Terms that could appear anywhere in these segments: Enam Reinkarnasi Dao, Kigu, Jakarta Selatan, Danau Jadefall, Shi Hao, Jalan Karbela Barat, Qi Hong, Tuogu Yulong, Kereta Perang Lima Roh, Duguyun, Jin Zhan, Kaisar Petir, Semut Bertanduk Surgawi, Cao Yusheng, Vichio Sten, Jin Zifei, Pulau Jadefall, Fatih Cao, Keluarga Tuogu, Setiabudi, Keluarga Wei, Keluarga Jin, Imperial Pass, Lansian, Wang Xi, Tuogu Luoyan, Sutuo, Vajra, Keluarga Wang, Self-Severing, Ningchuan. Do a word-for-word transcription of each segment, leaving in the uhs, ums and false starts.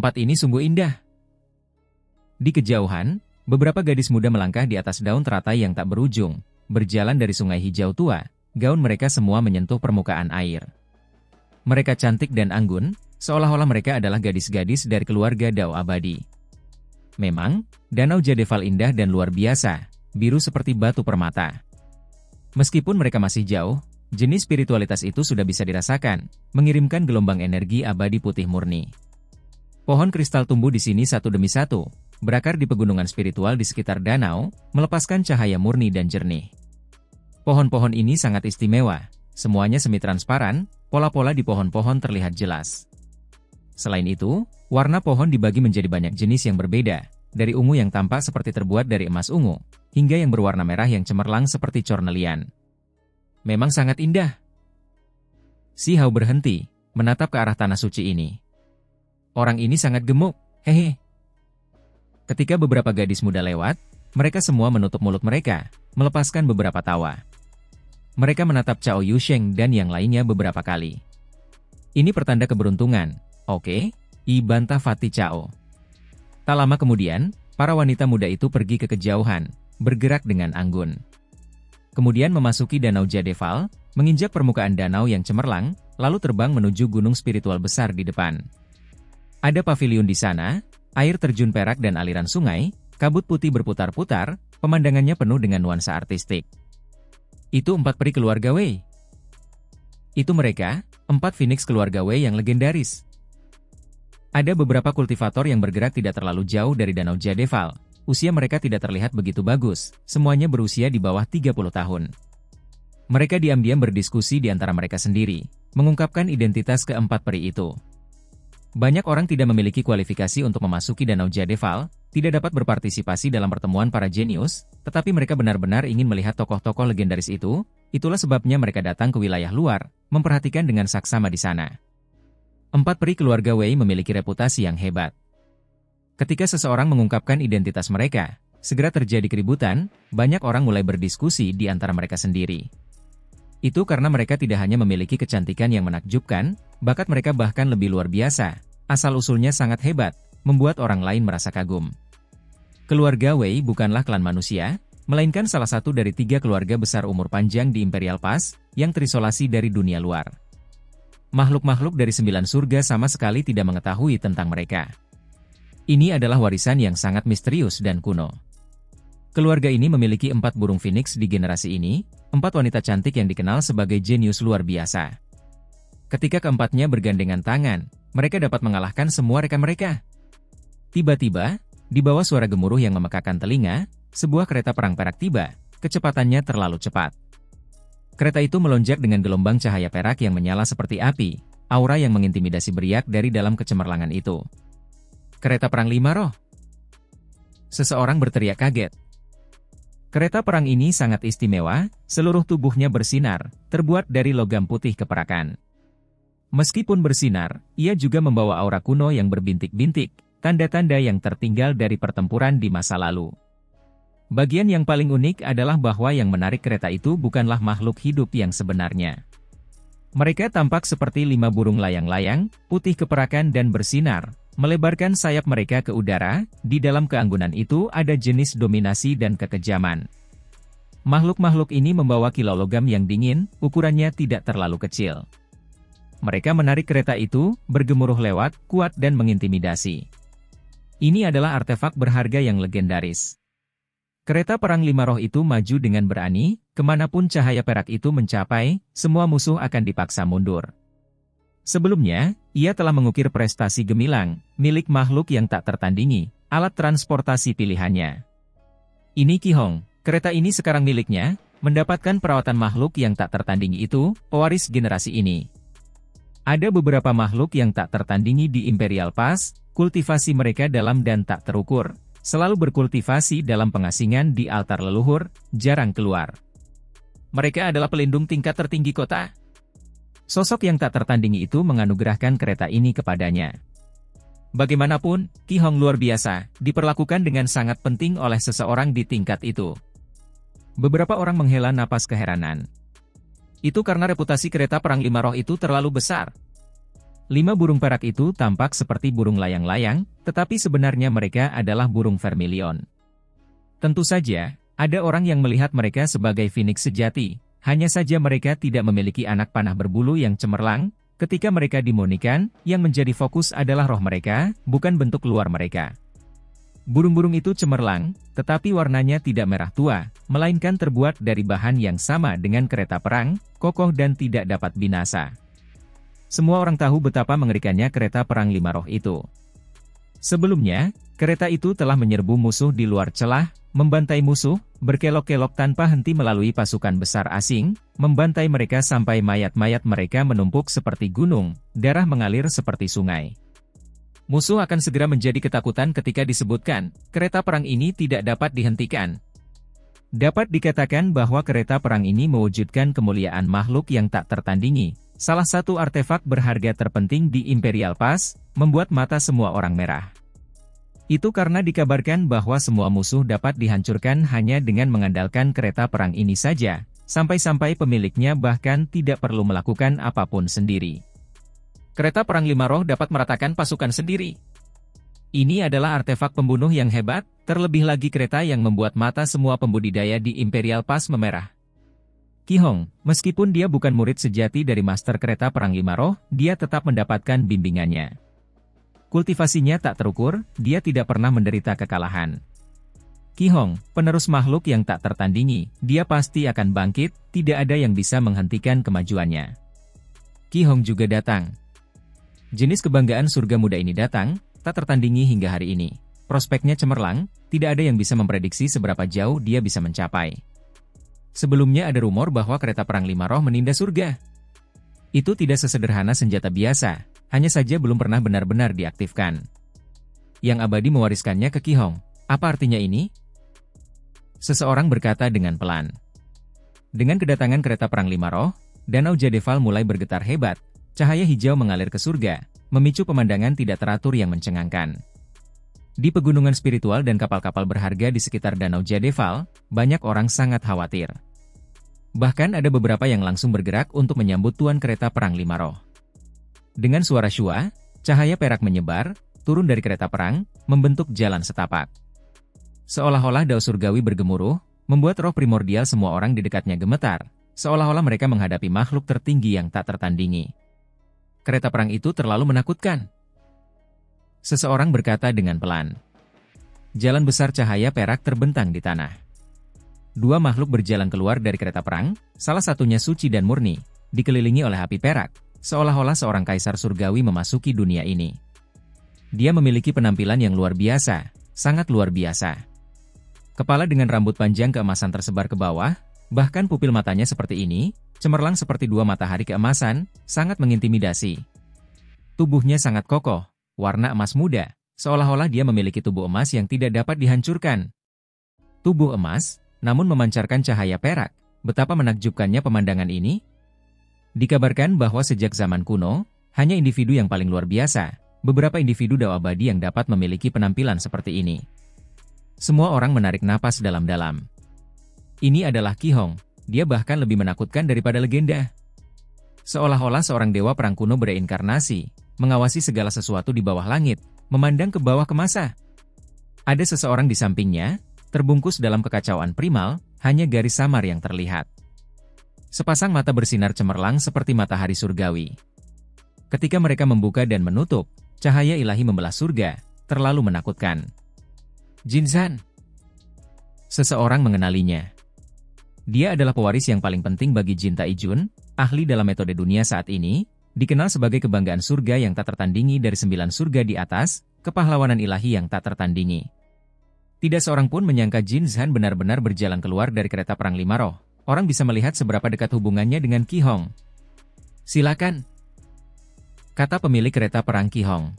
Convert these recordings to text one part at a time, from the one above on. Tempat ini sungguh indah. Di kejauhan, beberapa gadis muda melangkah di atas daun teratai yang tak berujung, berjalan dari sungai hijau tua, gaun mereka semua menyentuh permukaan air. Mereka cantik dan anggun, seolah-olah mereka adalah gadis-gadis dari keluarga Dao abadi. Memang, Danau Jadefall indah dan luar biasa, biru seperti batu permata. Meskipun mereka masih jauh, jenis spiritualitas itu sudah bisa dirasakan, mengirimkan gelombang energi abadi putih murni. Pohon kristal tumbuh di sini satu demi satu, berakar di pegunungan spiritual di sekitar danau, melepaskan cahaya murni dan jernih. Pohon-pohon ini sangat istimewa, semuanya semi-transparan, pola-pola di pohon-pohon terlihat jelas. Selain itu, warna pohon dibagi menjadi banyak jenis yang berbeda, dari ungu yang tampak seperti terbuat dari emas ungu, hingga yang berwarna merah yang cemerlang seperti cornelian. Memang sangat indah. Shi Hao berhenti, menatap ke arah tanah suci ini. Orang ini sangat gemuk, hehe. Ketika beberapa gadis muda lewat, mereka semua menutup mulut mereka, melepaskan beberapa tawa. Mereka menatap Cao Yusheng dan yang lainnya beberapa kali. Ini pertanda keberuntungan. Oke, ibantah Fatih Cao. Tak lama kemudian, para wanita muda itu pergi ke kejauhan, bergerak dengan anggun. Kemudian memasuki Danau Jadefall, menginjak permukaan danau yang cemerlang, lalu terbang menuju gunung spiritual besar di depan. Ada paviliun di sana, air terjun perak dan aliran sungai, kabut putih berputar-putar, pemandangannya penuh dengan nuansa artistik. Itu empat peri keluarga Wei. Itu mereka, empat Phoenix keluarga Wei yang legendaris. Ada beberapa kultivator yang bergerak tidak terlalu jauh dari Danau Jadefall. Usia mereka tidak terlihat begitu bagus, semuanya berusia di bawah tiga puluh tahun. Mereka diam-diam berdiskusi di antara mereka sendiri, mengungkapkan identitas keempat peri itu. Banyak orang tidak memiliki kualifikasi untuk memasuki Danau Jadefall, tidak dapat berpartisipasi dalam pertemuan para jenius, tetapi mereka benar-benar ingin melihat tokoh-tokoh legendaris itu, itulah sebabnya mereka datang ke wilayah luar, memperhatikan dengan saksama di sana. Empat peri keluarga Wei memiliki reputasi yang hebat. Ketika seseorang mengungkapkan identitas mereka, segera terjadi keributan, banyak orang mulai berdiskusi di antara mereka sendiri. Itu karena mereka tidak hanya memiliki kecantikan yang menakjubkan, bakat mereka bahkan lebih luar biasa, asal-usulnya sangat hebat, membuat orang lain merasa kagum. Keluarga Wei bukanlah klan manusia, melainkan salah satu dari tiga keluarga besar umur panjang di Imperial Pass, yang terisolasi dari dunia luar. Makhluk-makhluk dari sembilan surga sama sekali tidak mengetahui tentang mereka. Ini adalah warisan yang sangat misterius dan kuno. Keluarga ini memiliki empat burung phoenix di generasi ini, empat wanita cantik yang dikenal sebagai jenius luar biasa. Ketika keempatnya bergandengan tangan, mereka dapat mengalahkan semua rekan mereka. Tiba-tiba, di bawah suara gemuruh yang memekakan telinga, sebuah kereta perang perak tiba, kecepatannya terlalu cepat. Kereta itu melonjak dengan gelombang cahaya perak yang menyala seperti api, aura yang mengintimidasi beriak dari dalam kecemerlangan itu. Kereta Perang Lima Roh. Seseorang berteriak kaget. Kereta perang ini sangat istimewa, seluruh tubuhnya bersinar, terbuat dari logam putih keperakan. Meskipun bersinar, ia juga membawa aura kuno yang berbintik-bintik, tanda-tanda yang tertinggal dari pertempuran di masa lalu. Bagian yang paling unik adalah bahwa yang menarik kereta itu bukanlah makhluk hidup yang sebenarnya. Mereka tampak seperti lima burung layang-layang, putih keperakan dan bersinar, melebarkan sayap mereka ke udara, di dalam keanggunan itu ada jenis dominasi dan kekejaman. Makhluk-makhluk ini membawa kilau logam yang dingin, ukurannya tidak terlalu kecil. Mereka menarik kereta itu, bergemuruh lewat, kuat dan mengintimidasi. Ini adalah artefak berharga yang legendaris. Kereta perang lima roh itu maju dengan berani, kemanapun cahaya perak itu mencapai, semua musuh akan dipaksa mundur. Sebelumnya, ia telah mengukir prestasi gemilang, milik makhluk yang tak tertandingi, alat transportasi pilihannya. Ini Qi Hong, kereta ini sekarang miliknya, mendapatkan perawatan makhluk yang tak tertandingi itu, pewaris generasi ini. Ada beberapa makhluk yang tak tertandingi di Imperial Pass, kultivasi mereka dalam dan tak terukur. Selalu berkultivasi dalam pengasingan di altar leluhur, jarang keluar. Mereka adalah pelindung tingkat tertinggi kota. Sosok yang tak tertandingi itu menganugerahkan kereta ini kepadanya. Bagaimanapun, Qi Hong luar biasa, diperlakukan dengan sangat penting oleh seseorang di tingkat itu. Beberapa orang menghela napas keheranan. Itu karena reputasi kereta perang lima roh itu terlalu besar. Lima burung perak itu tampak seperti burung layang-layang, tetapi sebenarnya mereka adalah burung vermilion. Tentu saja, ada orang yang melihat mereka sebagai Phoenix sejati, hanya saja mereka tidak memiliki anak panah berbulu yang cemerlang. Ketika mereka dimonikan, yang menjadi fokus adalah roh mereka, bukan bentuk luar mereka. Burung-burung itu cemerlang, tetapi warnanya tidak merah tua, melainkan terbuat dari bahan yang sama dengan kereta perang, kokoh dan tidak dapat binasa. Semua orang tahu betapa mengerikannya kereta perang lima roh itu. Sebelumnya, kereta itu telah menyerbu musuh di luar celah, membantai musuh, berkelok-kelok tanpa henti melalui pasukan besar asing, membantai mereka sampai mayat-mayat mereka menumpuk seperti gunung, darah mengalir seperti sungai. Musuh akan segera menjadi ketakutan ketika disebutkan, kereta perang ini tidak dapat dihentikan. Dapat dikatakan bahwa kereta perang ini mewujudkan kemuliaan makhluk yang tak tertandingi. Salah satu artefak berharga terpenting di Imperial Pass, membuat mata semua orang merah. Itu karena dikabarkan bahwa semua musuh dapat dihancurkan hanya dengan mengandalkan kereta perang ini saja, sampai-sampai pemiliknya bahkan tidak perlu melakukan apapun sendiri. Kereta perang lima roh dapat meratakan pasukan sendiri. Ini adalah artefak pembunuh yang hebat, terlebih lagi kereta yang membuat mata semua pembudidaya di Imperial Pass memerah. Qi Hong, meskipun dia bukan murid sejati dari Master Kereta Perang Lima Roh, dia tetap mendapatkan bimbingannya. Kultivasinya tak terukur, dia tidak pernah menderita kekalahan. Qi Hong, penerus makhluk yang tak tertandingi, dia pasti akan bangkit, tidak ada yang bisa menghentikan kemajuannya. Qi Hong juga datang. Jenis kebanggaan surga muda ini datang, tak tertandingi hingga hari ini. Prospeknya cemerlang, tidak ada yang bisa memprediksi seberapa jauh dia bisa mencapai. Sebelumnya ada rumor bahwa kereta perang lima roh menindas surga. Itu tidak sesederhana senjata biasa, hanya saja belum pernah benar-benar diaktifkan. Yang abadi mewariskannya ke Qi Hong. Apa artinya ini? Seseorang berkata dengan pelan. Dengan kedatangan kereta perang lima roh, Danau Jadefall mulai bergetar hebat, cahaya hijau mengalir ke surga, memicu pemandangan tidak teratur yang mencengangkan. Di pegunungan spiritual dan kapal-kapal berharga di sekitar Danau Jadefall, banyak orang sangat khawatir. Bahkan ada beberapa yang langsung bergerak untuk menyambut Tuan Kereta Perang Lima Roh. Dengan suara syua, cahaya perak menyebar, turun dari kereta perang, membentuk jalan setapak. Seolah-olah dao surgawi bergemuruh, membuat roh primordial semua orang di dekatnya gemetar, seolah-olah mereka menghadapi makhluk tertinggi yang tak tertandingi. Kereta perang itu terlalu menakutkan. Seseorang berkata dengan pelan. Jalan besar cahaya perak terbentang di tanah. Dua makhluk berjalan keluar dari kereta perang, salah satunya suci dan murni, dikelilingi oleh api perak, seolah-olah seorang kaisar surgawi memasuki dunia ini. Dia memiliki penampilan yang luar biasa, sangat luar biasa. Kepala dengan rambut panjang keemasan tersebar ke bawah, bahkan pupil matanya seperti ini, cemerlang seperti dua matahari keemasan, sangat mengintimidasi. Tubuhnya sangat kokoh. Warna emas muda, seolah-olah dia memiliki tubuh emas yang tidak dapat dihancurkan. Tubuh emas, namun memancarkan cahaya perak, betapa menakjubkannya pemandangan ini. Dikabarkan bahwa sejak zaman kuno, hanya individu yang paling luar biasa, beberapa individu dao abadi yang dapat memiliki penampilan seperti ini. Semua orang menarik napas dalam-dalam. Ini adalah Qi Hong, dia bahkan lebih menakutkan daripada legenda. Seolah-olah seorang dewa perang kuno bereinkarnasi, mengawasi segala sesuatu di bawah langit, memandang ke bawah ke masa. Ada seseorang di sampingnya, terbungkus dalam kekacauan primal, hanya garis samar yang terlihat. Sepasang mata bersinar cemerlang seperti matahari surgawi. Ketika mereka membuka dan menutup, cahaya ilahi membelah surga, terlalu menakutkan. Jin Zhan. Seseorang mengenalinya. Dia adalah pewaris yang paling penting bagi Jin Taijun, ahli dalam metode dunia saat ini, dikenal sebagai kebanggaan surga yang tak tertandingi dari sembilan surga di atas, kepahlawanan ilahi yang tak tertandingi. Tidak seorang pun menyangka Jin Zhan benar-benar berjalan keluar dari kereta perang lima roh. Orang bisa melihat seberapa dekat hubungannya dengan Qi Hong. Silakan, kata pemilik kereta perang Qi Hong.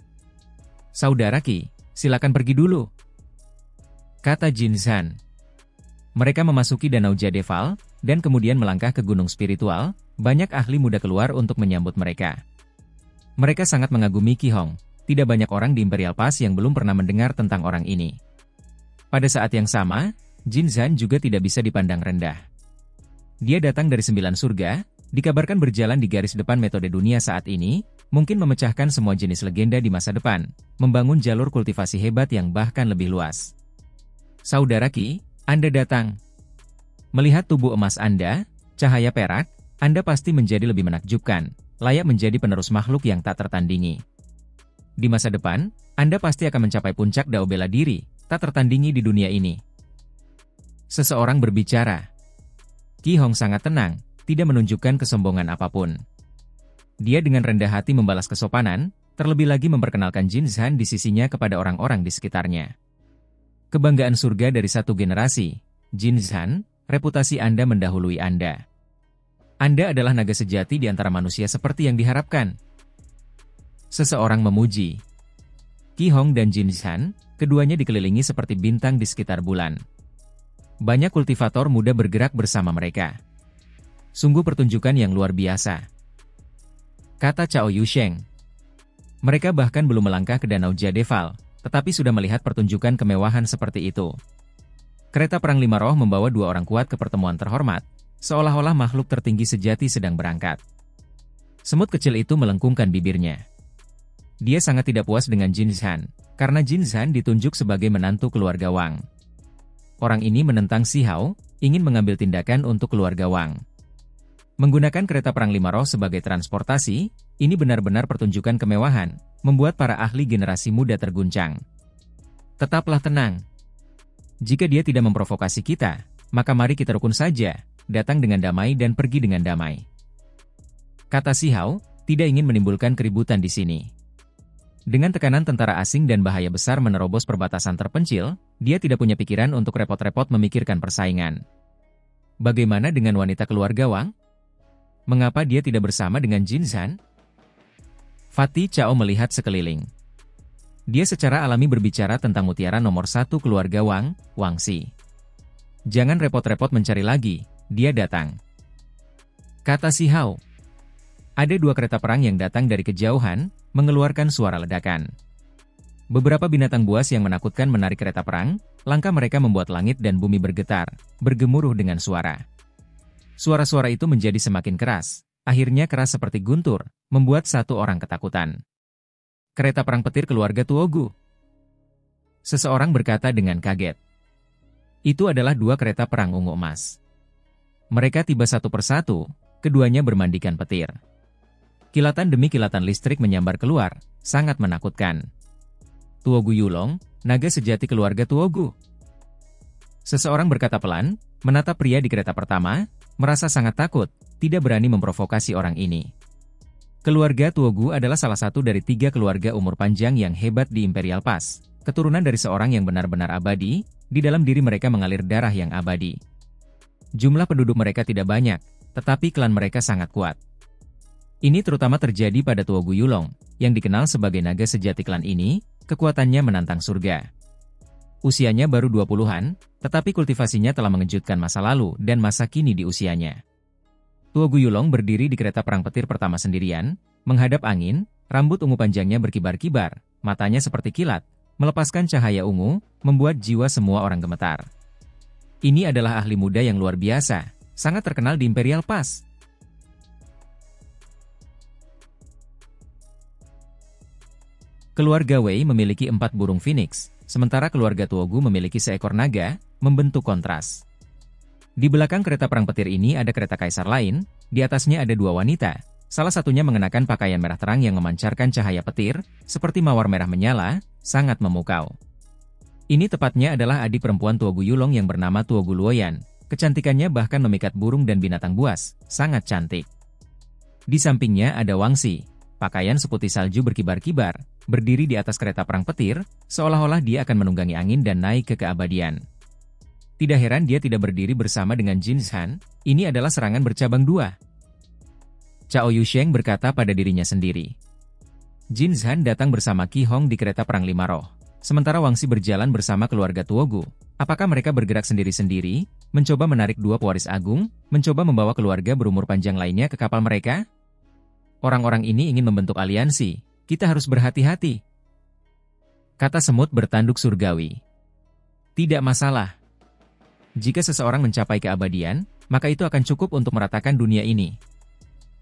Saudara Qi, silakan pergi dulu, kata Jin Zhan. Mereka memasuki Danau Jadefall dan kemudian melangkah ke gunung spiritual. Banyak ahli muda keluar untuk menyambut mereka. Mereka sangat mengagumi Qi Hong. Tidak banyak orang di Imperial Pass yang belum pernah mendengar tentang orang ini. Pada saat yang sama, Jin Zhan juga tidak bisa dipandang rendah. Dia datang dari sembilan surga, dikabarkan berjalan di garis depan metode dunia saat ini, mungkin memecahkan semua jenis legenda di masa depan, membangun jalur kultivasi hebat yang bahkan lebih luas. Saudara Qi, Anda datang. Melihat tubuh emas Anda, cahaya perak, Anda pasti menjadi lebih menakjubkan, layak menjadi penerus makhluk yang tak tertandingi. Di masa depan, Anda pasti akan mencapai puncak dao bela diri, tak tertandingi di dunia ini. Seseorang berbicara. Qi Hong sangat tenang, tidak menunjukkan kesombongan apapun. Dia dengan rendah hati membalas kesopanan, terlebih lagi memperkenalkan Jin Zhan di sisinya kepada orang-orang di sekitarnya. Kebanggaan surga dari satu generasi, Jin Zhan, reputasi Anda mendahului Anda. Anda adalah naga sejati di antara manusia seperti yang diharapkan. Seseorang memuji. Qi Hong dan Jin Zhan, keduanya dikelilingi seperti bintang di sekitar bulan. Banyak kultivator muda bergerak bersama mereka. Sungguh pertunjukan yang luar biasa, kata Cao Yusheng. Mereka bahkan belum melangkah ke Danau Jadefall, tetapi sudah melihat pertunjukan kemewahan seperti itu. Kereta Perang Lima Roh membawa dua orang kuat ke pertemuan terhormat, seolah-olah makhluk tertinggi sejati sedang berangkat. Semut kecil itu melengkungkan bibirnya. Dia sangat tidak puas dengan Jin Zhan, karena Jin Zhan ditunjuk sebagai menantu keluarga Wang. Orang ini menentang Shi Hao, ingin mengambil tindakan untuk keluarga Wang. Menggunakan kereta perang lima roh sebagai transportasi, ini benar-benar pertunjukan kemewahan, membuat para ahli generasi muda terguncang. Tetaplah tenang. Jika dia tidak memprovokasi kita, maka mari kita rukun saja, datang dengan damai dan pergi dengan damai, kata Shi Hao, tidak ingin menimbulkan keributan di sini. Dengan tekanan tentara asing dan bahaya besar menerobos perbatasan terpencil, dia tidak punya pikiran untuk repot-repot memikirkan persaingan. Bagaimana dengan wanita keluarga Wang? Mengapa dia tidak bersama dengan Jin Zhan? Fatih Cao melihat sekeliling. Dia secara alami berbicara tentang mutiara nomor satu keluarga Wang, Wang Xi. Jangan repot-repot mencari lagi, dia datang, kata Shi Hao. Ada dua kereta perang yang datang dari kejauhan, mengeluarkan suara ledakan. Beberapa binatang buas yang menakutkan menarik kereta perang, langkah mereka membuat langit dan bumi bergetar, bergemuruh dengan suara. Suara-suara itu menjadi semakin keras, akhirnya keras seperti guntur, membuat satu orang ketakutan. Kereta perang petir keluarga Tuogu. Seseorang berkata dengan kaget. Itu adalah dua kereta perang ungu emas. Mereka tiba satu persatu, keduanya bermandikan petir. Kilatan demi kilatan listrik menyambar keluar, sangat menakutkan. Tuogu Yulong, naga sejati keluarga Tuogu. Seseorang berkata pelan, menatap pria di kereta pertama, merasa sangat takut, tidak berani memprovokasi orang ini. Keluarga Tuogu adalah salah satu dari tiga keluarga umur panjang yang hebat di Imperial Pass, keturunan dari seorang yang benar-benar abadi, di dalam diri mereka mengalir darah yang abadi. Jumlah penduduk mereka tidak banyak, tetapi klan mereka sangat kuat. Ini terutama terjadi pada Tuogu Yulong, yang dikenal sebagai naga sejati klan ini, kekuatannya menantang surga. Usianya baru dua puluhan, tetapi kultivasinya telah mengejutkan masa lalu dan masa kini di usianya. Tuogu Yulong berdiri di kereta perang petir pertama sendirian, menghadap angin, rambut ungu panjangnya berkibar-kibar, matanya seperti kilat, melepaskan cahaya ungu, membuat jiwa semua orang gemetar. Ini adalah ahli muda yang luar biasa, sangat terkenal di Imperial Pass. Keluarga Wei memiliki empat burung phoenix, sementara keluarga Tuogu memiliki seekor naga, membentuk kontras. Di belakang kereta perang petir ini ada kereta kaisar lain, di atasnya ada dua wanita, salah satunya mengenakan pakaian merah terang yang memancarkan cahaya petir, seperti mawar merah menyala, sangat memukau. Ini tepatnya adalah adik perempuan Tuogu Yulong yang bernama Tuogu Luoyan, kecantikannya bahkan memikat burung dan binatang buas, sangat cantik. Di sampingnya ada Wang Xi, pakaian seputih salju berkibar-kibar, berdiri di atas kereta perang petir, seolah-olah dia akan menunggangi angin dan naik ke keabadian. Tidak heran dia tidak berdiri bersama dengan Jin Zhan, ini adalah serangan bercabang dua. Cao Yusheng berkata pada dirinya sendiri. Jin Zhan datang bersama Qi Hong di kereta perang lima roh, sementara Wang Xi berjalan bersama keluarga Tuogu. Apakah mereka bergerak sendiri-sendiri, mencoba menarik dua pewaris agung, mencoba membawa keluarga berumur panjang lainnya ke kapal mereka? Orang-orang ini ingin membentuk aliansi. Kita harus berhati-hati, kata semut bertanduk surgawi. Tidak masalah. Jika seseorang mencapai keabadian, maka itu akan cukup untuk meratakan dunia ini.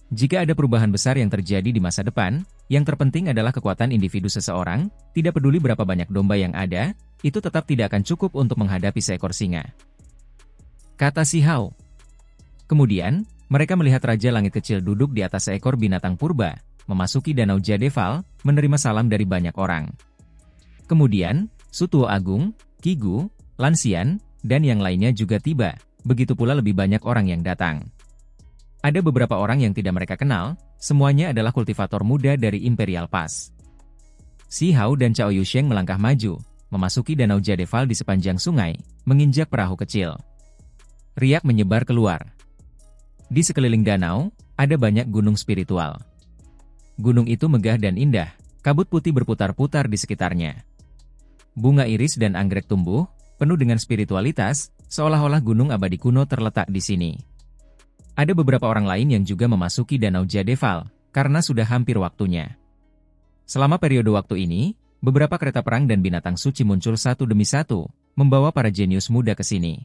Jika ada perubahan besar yang terjadi di masa depan, yang terpenting adalah kekuatan individu seseorang, tidak peduli berapa banyak domba yang ada, itu tetap tidak akan cukup untuk menghadapi seekor singa. Kata Shi Hao. Kemudian, mereka melihat Raja Langit Kecil duduk di atas seekor binatang purba, memasuki Danau Jadefall, menerima salam dari banyak orang. Kemudian, Sutuo Agung, Kigu, Lansian, dan yang lainnya juga tiba, begitu pula lebih banyak orang yang datang. Ada beberapa orang yang tidak mereka kenal, semuanya adalah kultivator muda dari Imperial Pass. Shi Hao dan Cao Yusheng melangkah maju, memasuki Danau Jadefall di sepanjang sungai, menginjak perahu kecil. Riak menyebar keluar. Di sekeliling danau, ada banyak gunung spiritual. Gunung itu megah dan indah, kabut putih berputar-putar di sekitarnya. Bunga iris dan anggrek tumbuh, penuh dengan spiritualitas, seolah-olah gunung abadi kuno terletak di sini. Ada beberapa orang lain yang juga memasuki Danau Jadefall, karena sudah hampir waktunya. Selama periode waktu ini, beberapa kereta perang dan binatang suci muncul satu demi satu, membawa para jenius muda ke sini.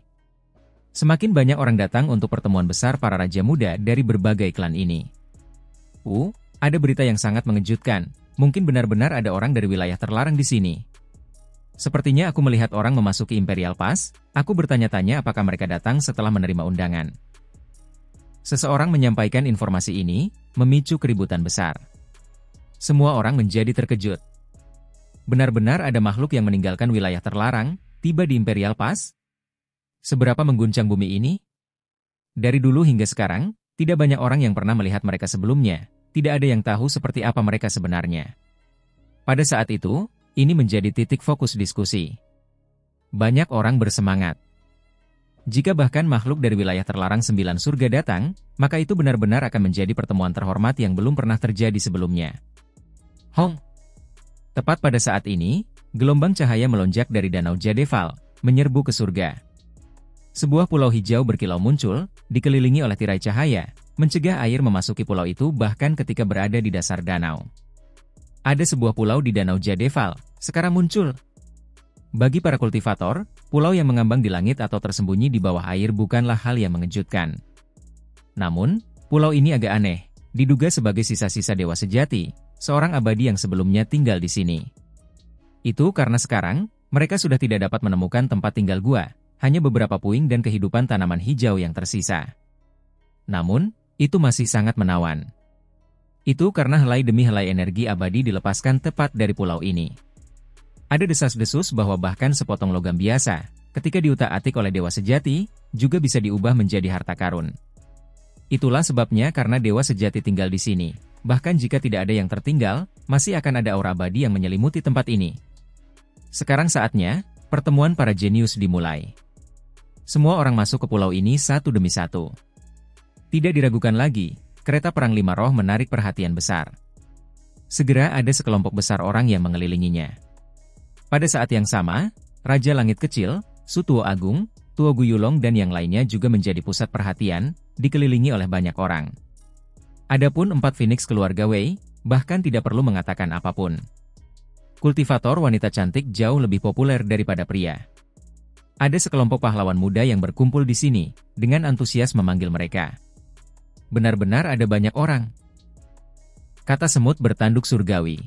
Semakin banyak orang datang untuk pertemuan besar para raja muda dari berbagai klan ini. Uh, ada berita yang sangat mengejutkan, mungkin benar-benar ada orang dari wilayah terlarang di sini. Sepertinya aku melihat orang memasuki Imperial Pass, aku bertanya-tanya apakah mereka datang setelah menerima undangan. Seseorang menyampaikan informasi ini, memicu keributan besar. Semua orang menjadi terkejut. Benar-benar ada makhluk yang meninggalkan wilayah terlarang, tiba di Imperial Pass? Seberapa mengguncang bumi ini? Dari dulu hingga sekarang, tidak banyak orang yang pernah melihat mereka sebelumnya, tidak ada yang tahu seperti apa mereka sebenarnya. Pada saat itu, ini menjadi titik fokus diskusi. Banyak orang bersemangat. Jika bahkan makhluk dari wilayah terlarang sembilan surga datang, maka itu benar-benar akan menjadi pertemuan terhormat yang belum pernah terjadi sebelumnya. Hong! Tepat pada saat ini, gelombang cahaya melonjak dari Danau Jadefall, menyerbu ke surga. Sebuah pulau hijau berkilau muncul, dikelilingi oleh tirai cahaya, mencegah air memasuki pulau itu bahkan ketika berada di dasar danau. Ada sebuah pulau di Danau Jadefall, sekarang muncul. Bagi para kultivator, pulau yang mengambang di langit atau tersembunyi di bawah air bukanlah hal yang mengejutkan. Namun, pulau ini agak aneh, diduga sebagai sisa-sisa dewa sejati, seorang abadi yang sebelumnya tinggal di sini. Itu karena sekarang, mereka sudah tidak dapat menemukan tempat tinggal gua, hanya beberapa puing dan kehidupan tanaman hijau yang tersisa. Namun, itu masih sangat menawan. Itu karena helai demi helai energi abadi dilepaskan tepat dari pulau ini. Ada desas-desus bahwa bahkan sepotong logam biasa, ketika diutak-atik oleh dewa sejati, juga bisa diubah menjadi harta karun. Itulah sebabnya karena dewa sejati tinggal di sini, bahkan jika tidak ada yang tertinggal, masih akan ada aura abadi yang menyelimuti tempat ini. Sekarang saatnya, pertemuan para jenius dimulai. Semua orang masuk ke pulau ini satu demi satu. Tidak diragukan lagi, kereta perang lima roh menarik perhatian besar. Segera ada sekelompok besar orang yang mengelilinginya. Pada saat yang sama, Raja Langit Kecil, Sutuo Agung, Tuogu Yulong dan yang lainnya juga menjadi pusat perhatian, dikelilingi oleh banyak orang. Adapun empat Phoenix keluarga Wei, bahkan tidak perlu mengatakan apapun. Kultivator wanita cantik jauh lebih populer daripada pria. Ada sekelompok pahlawan muda yang berkumpul di sini, dengan antusias memanggil mereka. Benar-benar ada banyak orang. Kata Semut Bertanduk Surgawi.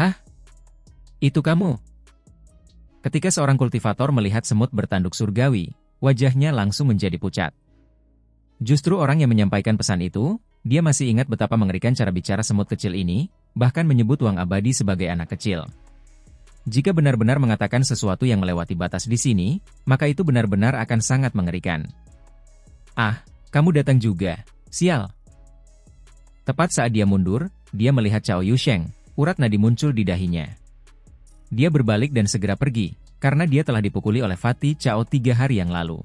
Hah? Itu kamu. Ketika seorang kultivator melihat semut bertanduk surgawi, wajahnya langsung menjadi pucat. Justru orang yang menyampaikan pesan itu, dia masih ingat betapa mengerikan cara bicara semut kecil ini, bahkan menyebut uang abadi sebagai anak kecil. Jika benar-benar mengatakan sesuatu yang melewati batas di sini, maka itu benar-benar akan sangat mengerikan. Ah, kamu datang juga, sial. Tepat saat dia mundur, dia melihat Cao Yusheng, urat nadi muncul di dahinya. Dia berbalik dan segera pergi, karena dia telah dipukuli oleh Fatih Cao tiga hari yang lalu.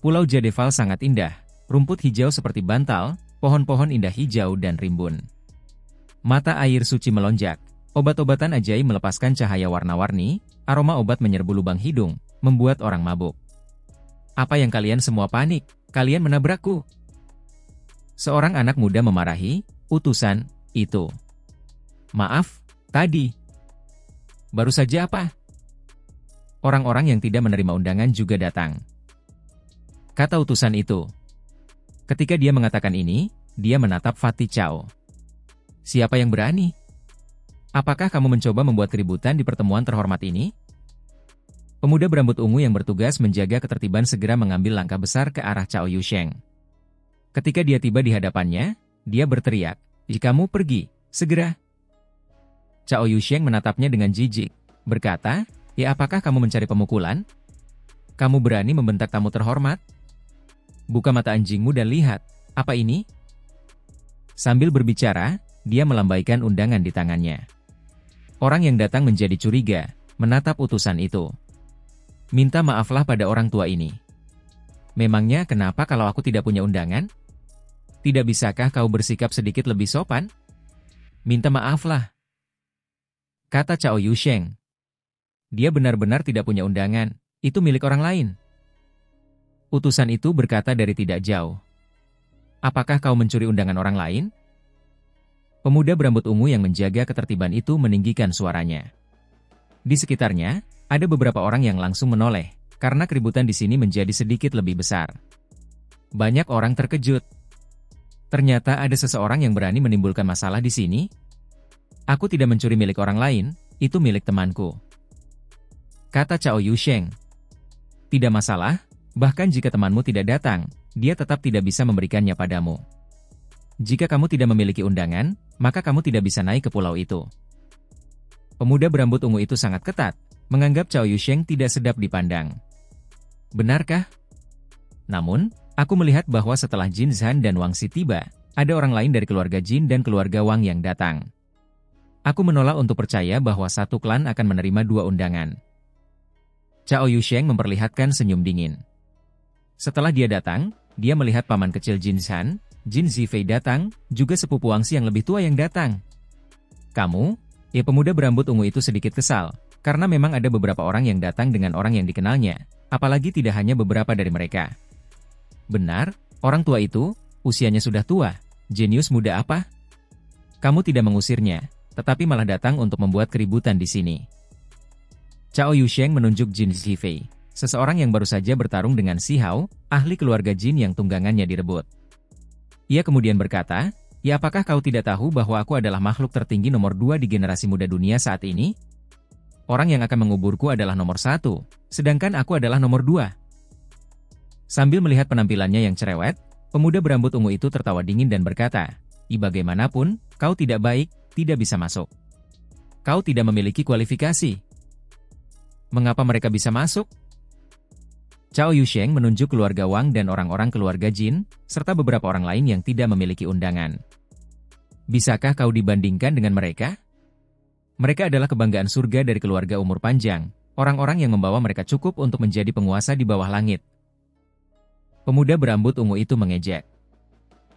Pulau Jadefall sangat indah, rumput hijau seperti bantal, pohon-pohon indah hijau dan rimbun. Mata air suci melonjak, obat-obatan ajaib melepaskan cahaya warna-warni, aroma obat menyerbu lubang hidung, membuat orang mabuk. Apa yang kalian semua panik? Kalian menabrakku? Seorang anak muda memarahi, utusan, itu. Maaf, tadi. Baru saja apa? Orang-orang yang tidak menerima undangan juga datang. Kata utusan itu. Ketika dia mengatakan ini, dia menatap Fatih Cao. Siapa yang berani? Apakah kamu mencoba membuat keributan di pertemuan terhormat ini? Pemuda berambut ungu yang bertugas menjaga ketertiban segera mengambil langkah besar ke arah Cao Yusheng. Ketika dia tiba di hadapannya, dia berteriak, "Jika kamu pergi, segera!" Cao Yusheng menatapnya dengan jijik, berkata, "Ya, apakah kamu mencari pemukulan? Kamu berani membentak tamu terhormat? Buka mata anjingmu dan lihat, apa ini?" Sambil berbicara, dia melambaikan undangan di tangannya. Orang yang datang menjadi curiga, menatap utusan itu. "Minta maaflah pada orang tua ini. Memangnya kenapa kalau aku tidak punya undangan? Tidak bisakah kau bersikap sedikit lebih sopan? Minta maaflah," kata Cao Yusheng. Dia benar-benar tidak punya undangan. Itu milik orang lain. Utusan itu berkata dari tidak jauh. "Apakah kau mencuri undangan orang lain?" Pemuda berambut ungu yang menjaga ketertiban itu meninggikan suaranya. Di sekitarnya, ada beberapa orang yang langsung menoleh, karena keributan di sini menjadi sedikit lebih besar. Banyak orang terkejut. Ternyata ada seseorang yang berani menimbulkan masalah di sini. "Aku tidak mencuri milik orang lain, itu milik temanku," kata Cao Yusheng. "Tidak masalah, bahkan jika temanmu tidak datang, dia tetap tidak bisa memberikannya padamu. Jika kamu tidak memiliki undangan, maka kamu tidak bisa naik ke pulau itu." Pemuda berambut ungu itu sangat ketat, menganggap Cao Yusheng tidak sedap dipandang. "Benarkah? Namun, aku melihat bahwa setelah Jin Zhan dan Wang Xi tiba, ada orang lain dari keluarga Jin dan keluarga Wang yang datang. Aku menolak untuk percaya bahwa satu klan akan menerima dua undangan." Cao Yusheng memperlihatkan senyum dingin. Setelah dia datang, dia melihat paman kecil Jin Zhan, Jin Zifei datang, juga sepupu Wang Xi yang lebih tua yang datang. "Kamu?" Ya, pemuda berambut ungu itu sedikit kesal, karena memang ada beberapa orang yang datang dengan orang yang dikenalnya, apalagi tidak hanya beberapa dari mereka. "Benar, orang tua itu, usianya sudah tua, jenius muda apa? Kamu tidak mengusirnya, tetapi malah datang untuk membuat keributan di sini." Cao Yusheng menunjuk Jin Zifei, seseorang yang baru saja bertarung dengan Shi Hao, ahli keluarga Jin yang tunggangannya direbut. Ia kemudian berkata, "Ya, apakah kau tidak tahu bahwa aku adalah makhluk tertinggi nomor dua di generasi muda dunia saat ini? Orang yang akan menguburku adalah nomor satu, sedangkan aku adalah nomor dua." Sambil melihat penampilannya yang cerewet, pemuda berambut ungu itu tertawa dingin dan berkata, "I, bagaimanapun, kau tidak baik, tidak bisa masuk. Kau tidak memiliki kualifikasi. Mengapa mereka bisa masuk?" Cao Yusheng menunjuk keluarga Wang dan orang-orang keluarga Jin, serta beberapa orang lain yang tidak memiliki undangan. "Bisakah kau dibandingkan dengan mereka? Mereka adalah kebanggaan surga dari keluarga umur panjang, orang-orang yang membawa mereka cukup untuk menjadi penguasa di bawah langit." Pemuda berambut ungu itu mengejek.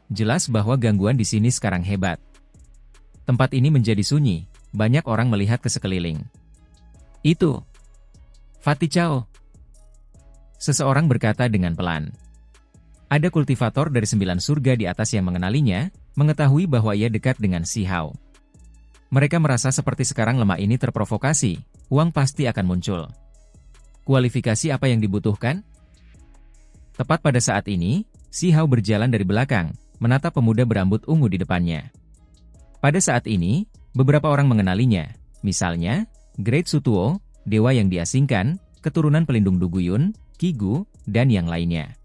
"Jelas bahwa gangguan di sini sekarang hebat." Tempat ini menjadi sunyi, banyak orang melihat ke sekeliling. "Itu Fatih Cao," seseorang berkata dengan pelan. Ada kultivator dari sembilan surga di atas yang mengenalinya, mengetahui bahwa ia dekat dengan Shi Hao. Mereka merasa seperti sekarang lemah ini terprovokasi, uang pasti akan muncul. "Kualifikasi apa yang dibutuhkan?" Tepat pada saat ini, Shi Hao berjalan dari belakang, menatap pemuda berambut ungu di depannya. Pada saat ini, beberapa orang mengenalinya, misalnya, Great Sutuo, dewa yang diasingkan, keturunan pelindung Duguyun, Kigu, dan yang lainnya.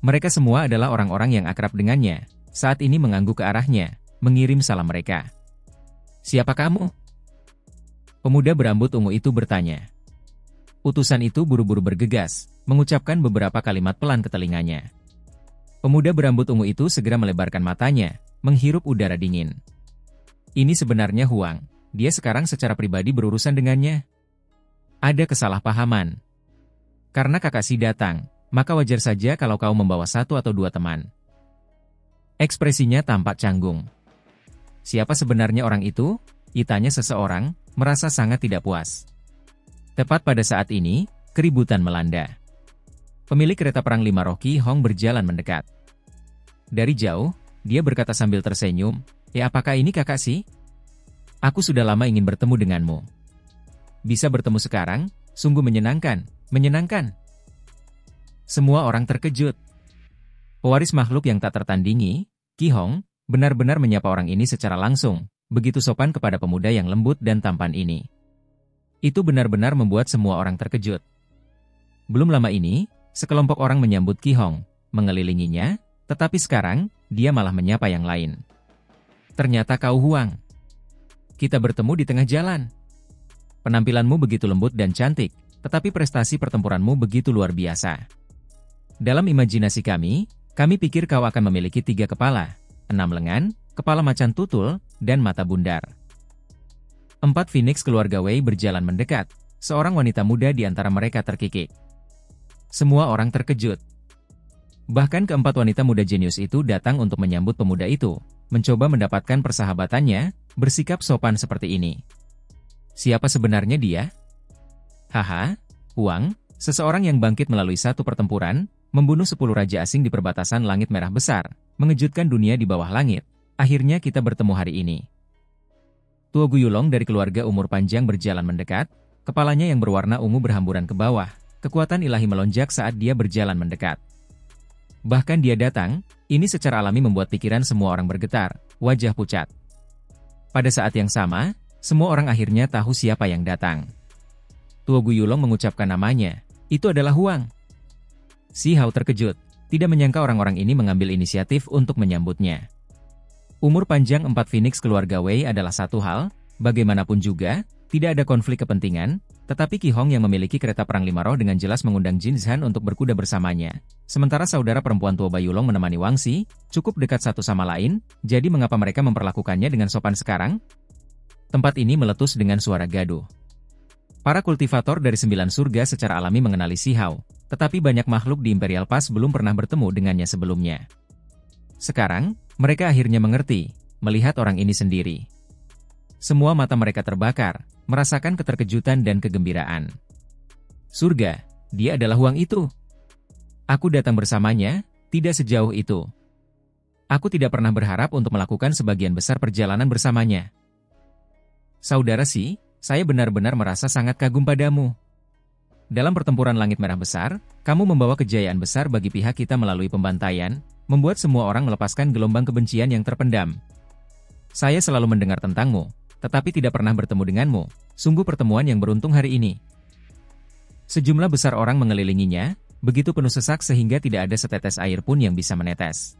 Mereka semua adalah orang-orang yang akrab dengannya, saat ini mengangguk ke arahnya, mengirim salam mereka. "Siapa kamu?" Pemuda berambut ungu itu bertanya. Utusan itu buru-buru bergegas, mengucapkan beberapa kalimat pelan ke telinganya. Pemuda berambut ungu itu segera melebarkan matanya, menghirup udara dingin. Ini sebenarnya Huang, dia sekarang secara pribadi berurusan dengannya. Ada kesalahpahaman. Karena kakak Si datang, maka wajar saja kalau kau membawa satu atau dua teman. Ekspresinya tampak canggung. "Siapa sebenarnya orang itu?" Itanya seseorang, merasa sangat tidak puas. Tepat pada saat ini, keributan melanda. Pemilik kereta perang Lima Roh Qi Hong berjalan mendekat. Dari jauh, dia berkata sambil tersenyum, "Ya, apakah ini kakak Si? Aku sudah lama ingin bertemu denganmu. Bisa bertemu sekarang, sungguh menyenangkan, menyenangkan." Semua orang terkejut. Pewaris makhluk yang tak tertandingi, Qi Hong benar-benar menyapa orang ini secara langsung, begitu sopan kepada pemuda yang lembut dan tampan ini. Itu benar-benar membuat semua orang terkejut. Belum lama ini, sekelompok orang menyambut Qi Hong, mengelilinginya, tetapi sekarang, dia malah menyapa yang lain. Ternyata kau Huang. Kita bertemu di tengah jalan. Penampilanmu begitu lembut dan cantik, tetapi prestasi pertempuranmu begitu luar biasa. Dalam imajinasi kami, kami pikir kau akan memiliki tiga kepala, enam lengan, kepala macan tutul, dan mata bundar. Empat Phoenix keluarga Wei berjalan mendekat, seorang wanita muda di antara mereka terkikik. Semua orang terkejut. Bahkan keempat wanita muda jenius itu datang untuk menyambut pemuda itu, mencoba mendapatkan persahabatannya, bersikap sopan seperti ini. Siapa sebenarnya dia? Haha, Huang, seseorang yang bangkit melalui satu pertempuran, membunuh sepuluh raja asing di perbatasan langit merah besar, mengejutkan dunia di bawah langit. Akhirnya kita bertemu hari ini. Tuogu Yulong dari keluarga umur panjang berjalan mendekat, kepalanya yang berwarna ungu berhamburan ke bawah, kekuatan ilahi melonjak saat dia berjalan mendekat. Bahkan dia datang, ini secara alami membuat pikiran semua orang bergetar, wajah pucat. Pada saat yang sama, semua orang akhirnya tahu siapa yang datang. Tuogu Yulong mengucapkan namanya, itu adalah Huang. Shi Hao terkejut, tidak menyangka orang-orang ini mengambil inisiatif untuk menyambutnya. Umur panjang empat Phoenix keluarga Wei adalah satu hal, bagaimanapun juga, tidak ada konflik kepentingan, tetapi Qi Hong yang memiliki kereta perang lima roh dengan jelas mengundang Jin Zhan untuk berkuda bersamanya. Sementara saudara perempuan Tuo Bai Yulong menemani Wang Xi, cukup dekat satu sama lain, jadi mengapa mereka memperlakukannya dengan sopan sekarang? Tempat ini meletus dengan suara gaduh. Para kultivator dari sembilan surga secara alami mengenali Shi Hao, tetapi banyak makhluk di Imperial Pass belum pernah bertemu dengannya sebelumnya. Sekarang, mereka akhirnya mengerti, melihat orang ini sendiri. Semua mata mereka terbakar, merasakan keterkejutan dan kegembiraan. Surga, dia adalah Huang itu. Aku datang bersamanya, tidak sejauh itu. Aku tidak pernah berharap untuk melakukan sebagian besar perjalanan bersamanya. Saudara Shi, saya benar-benar merasa sangat kagum padamu. Dalam pertempuran langit merah besar, kamu membawa kejayaan besar bagi pihak kita melalui pembantaian, membuat semua orang melepaskan gelombang kebencian yang terpendam. Saya selalu mendengar tentangmu, tetapi tidak pernah bertemu denganmu, sungguh pertemuan yang beruntung hari ini. Sejumlah besar orang mengelilinginya, begitu penuh sesak sehingga tidak ada setetes air pun yang bisa menetes.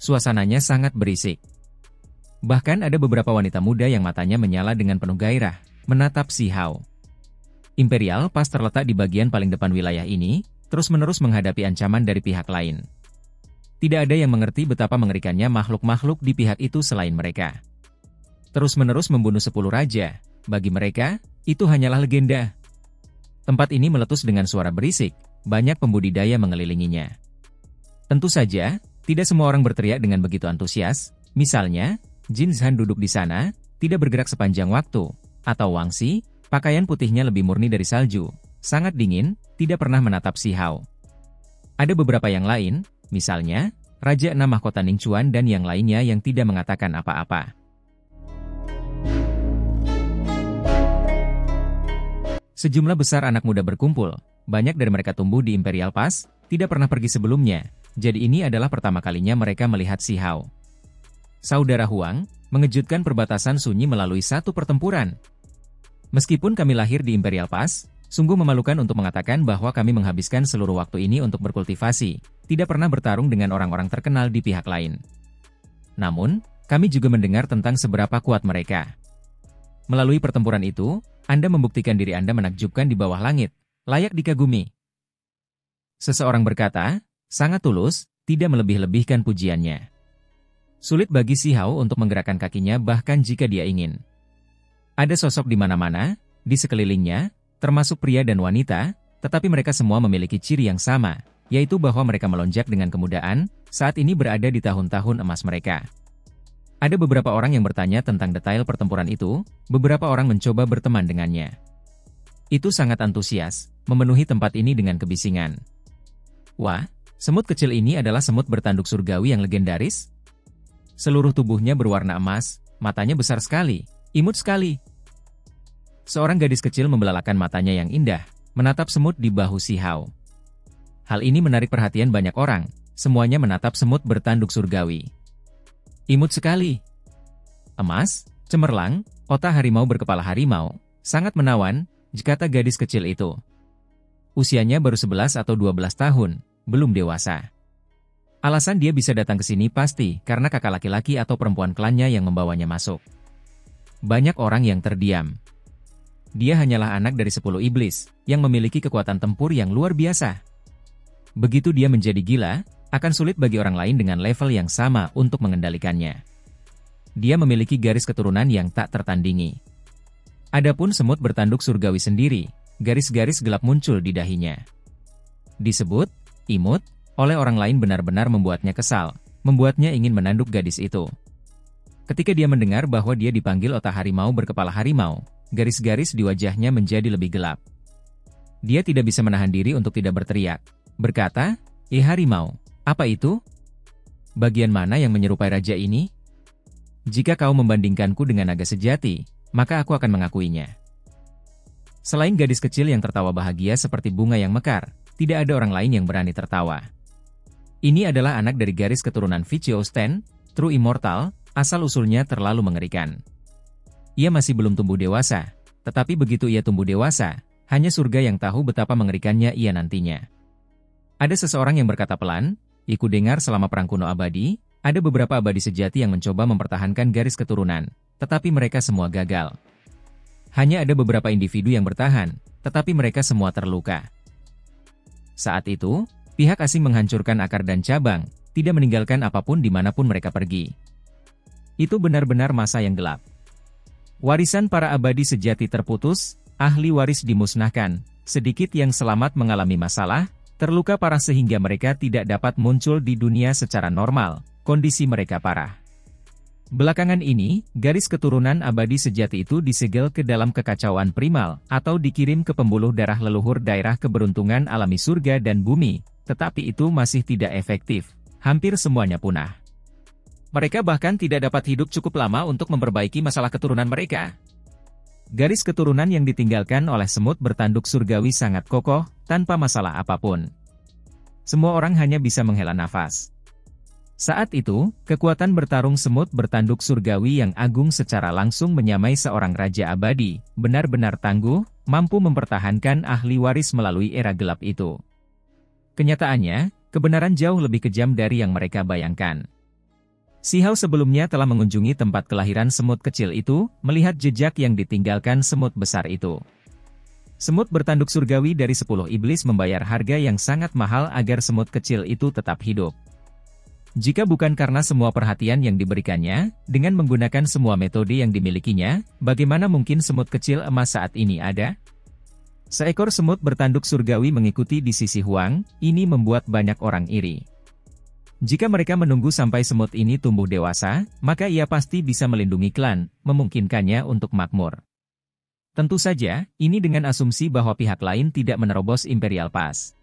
Suasananya sangat berisik. Bahkan ada beberapa wanita muda yang matanya menyala dengan penuh gairah, menatap Shi Hao. Imperial Pass terletak di bagian paling depan wilayah ini, terus-menerus menghadapi ancaman dari pihak lain. Tidak ada yang mengerti betapa mengerikannya makhluk-makhluk di pihak itu selain mereka. Terus-menerus membunuh sepuluh raja, bagi mereka, itu hanyalah legenda. Tempat ini meletus dengan suara berisik, banyak pembudidaya mengelilinginya. Tentu saja, tidak semua orang berteriak dengan begitu antusias, misalnya, Jin Zhan duduk di sana, tidak bergerak sepanjang waktu, atau Wang Xi, pakaian putihnya lebih murni dari salju, sangat dingin, tidak pernah menatap Shi Hao. Ada beberapa yang lain, misalnya, Raja Enam Mahkota Ningchuan dan yang lainnya yang tidak mengatakan apa-apa. Sejumlah besar anak muda berkumpul, banyak dari mereka tumbuh di Imperial Pass, tidak pernah pergi sebelumnya, jadi ini adalah pertama kalinya mereka melihat Shi Hao. Saudara Huang, mengejutkan perbatasan sunyi melalui satu pertempuran. Meskipun kami lahir di Imperial Pass, sungguh memalukan untuk mengatakan bahwa kami menghabiskan seluruh waktu ini untuk berkultivasi, tidak pernah bertarung dengan orang-orang terkenal di pihak lain. Namun, kami juga mendengar tentang seberapa kuat mereka. Melalui pertempuran itu, Anda membuktikan diri Anda menakjubkan di bawah langit, layak dikagumi. Seseorang berkata, sangat tulus, tidak melebih-lebihkan pujiannya. Sulit bagi Shi Hao untuk menggerakkan kakinya bahkan jika dia ingin. Ada sosok di mana-mana, di sekelilingnya, termasuk pria dan wanita, tetapi mereka semua memiliki ciri yang sama, yaitu bahwa mereka melonjak dengan kemudahan, saat ini berada di tahun-tahun emas mereka. Ada beberapa orang yang bertanya tentang detail pertempuran itu, beberapa orang mencoba berteman dengannya. Itu sangat antusias, memenuhi tempat ini dengan kebisingan. Wah, semut kecil ini adalah semut bertanduk surgawi yang legendaris? Seluruh tubuhnya berwarna emas, matanya besar sekali, imut sekali. Seorang gadis kecil membelalakan matanya yang indah, menatap semut di bahu Shi Hao. Hal ini menarik perhatian banyak orang, semuanya menatap semut bertanduk surgawi. Imut sekali. Emas, cemerlang, kota harimau berkepala harimau, sangat menawan, jikata gadis kecil itu. Usianya baru sebelas atau dua belas tahun, belum dewasa. Alasan dia bisa datang ke sini pasti karena kakak laki-laki atau perempuan klannya yang membawanya masuk. Banyak orang yang terdiam. Dia hanyalah anak dari sepuluh iblis, yang memiliki kekuatan tempur yang luar biasa. Begitu dia menjadi gila, akan sulit bagi orang lain dengan level yang sama untuk mengendalikannya. Dia memiliki garis keturunan yang tak tertandingi. Adapun semut bertanduk surgawi sendiri, garis-garis gelap muncul di dahinya. Disebut imut oleh orang lain benar-benar membuatnya kesal, membuatnya ingin menanduk gadis itu. Ketika dia mendengar bahwa dia dipanggil otak harimau berkepala harimau, garis-garis di wajahnya menjadi lebih gelap. Dia tidak bisa menahan diri untuk tidak berteriak, berkata, "Eh harimau, apa itu? Bagian mana yang menyerupai raja ini? Jika kau membandingkanku dengan naga sejati, maka aku akan mengakuinya." Selain gadis kecil yang tertawa bahagia seperti bunga yang mekar, tidak ada orang lain yang berani tertawa. Ini adalah anak dari garis keturunan Vichio Sten, True Immortal, asal-usulnya terlalu mengerikan. Ia masih belum tumbuh dewasa, tetapi begitu ia tumbuh dewasa, hanya surga yang tahu betapa mengerikannya ia nantinya. Ada seseorang yang berkata pelan, "Iku dengar selama perang kuno abadi, ada beberapa abadi sejati yang mencoba mempertahankan garis keturunan, tetapi mereka semua gagal. Hanya ada beberapa individu yang bertahan, tetapi mereka semua terluka." Saat itu, pihak asing menghancurkan akar dan cabang, tidak meninggalkan apapun dimanapun mereka pergi. Itu benar-benar masa yang gelap. Warisan para abadi sejati terputus, ahli waris dimusnahkan, sedikit yang selamat mengalami masalah, terluka parah sehingga mereka tidak dapat muncul di dunia secara normal, kondisi mereka parah. Belakangan ini, garis keturunan abadi sejati itu disegel ke dalam kekacauan primal atau dikirim ke pembuluh darah leluhur daerah keberuntungan alami surga dan bumi, tetapi itu masih tidak efektif, hampir semuanya punah. Mereka bahkan tidak dapat hidup cukup lama untuk memperbaiki masalah keturunan mereka. Garis keturunan yang ditinggalkan oleh semut bertanduk surgawi sangat kokoh, tanpa masalah apapun. Semua orang hanya bisa menghela nafas. Saat itu, kekuatan bertarung semut bertanduk surgawi yang agung secara langsung menyamai seorang raja abadi, benar-benar tangguh, mampu mempertahankan ahli waris melalui era gelap itu. Kenyataannya, kebenaran jauh lebih kejam dari yang mereka bayangkan. Shi Hao sebelumnya telah mengunjungi tempat kelahiran semut kecil itu, melihat jejak yang ditinggalkan semut besar itu. Semut bertanduk surgawi dari sepuluh iblis membayar harga yang sangat mahal agar semut kecil itu tetap hidup. Jika bukan karena semua perhatian yang diberikannya, dengan menggunakan semua metode yang dimilikinya, bagaimana mungkin semut kecil emas saat ini ada? Seekor semut bertanduk surgawi mengikuti di sisi Huang, ini membuat banyak orang iri. Jika mereka menunggu sampai semut ini tumbuh dewasa, maka ia pasti bisa melindungi klan, memungkinkannya untuk makmur. Tentu saja, ini dengan asumsi bahwa pihak lain tidak menerobos Imperial Pass.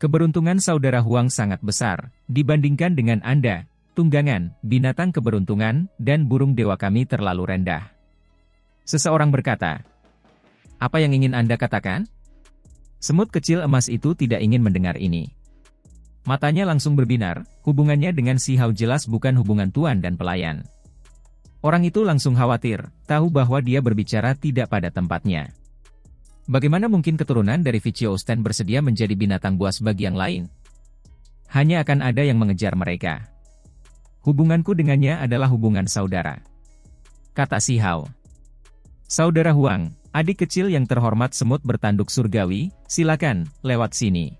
Keberuntungan saudara Huang sangat besar, dibandingkan dengan Anda, tunggangan, binatang keberuntungan, dan burung dewa kami terlalu rendah. Seseorang berkata, "Apa yang ingin Anda katakan?" Semut kecil emas itu tidak ingin mendengar ini. Matanya langsung berbinar, hubungannya dengan Shi Hao jelas bukan hubungan tuan dan pelayan. Orang itu langsung khawatir, tahu bahwa dia berbicara tidak pada tempatnya. Bagaimana mungkin keturunan dari Vichio Sten bersedia menjadi binatang buas bagi yang lain? Hanya akan ada yang mengejar mereka. Hubunganku dengannya adalah hubungan saudara, kata Shi Hao. Saudara Huang, adik kecil yang terhormat semut bertanduk surgawi, silakan lewat sini.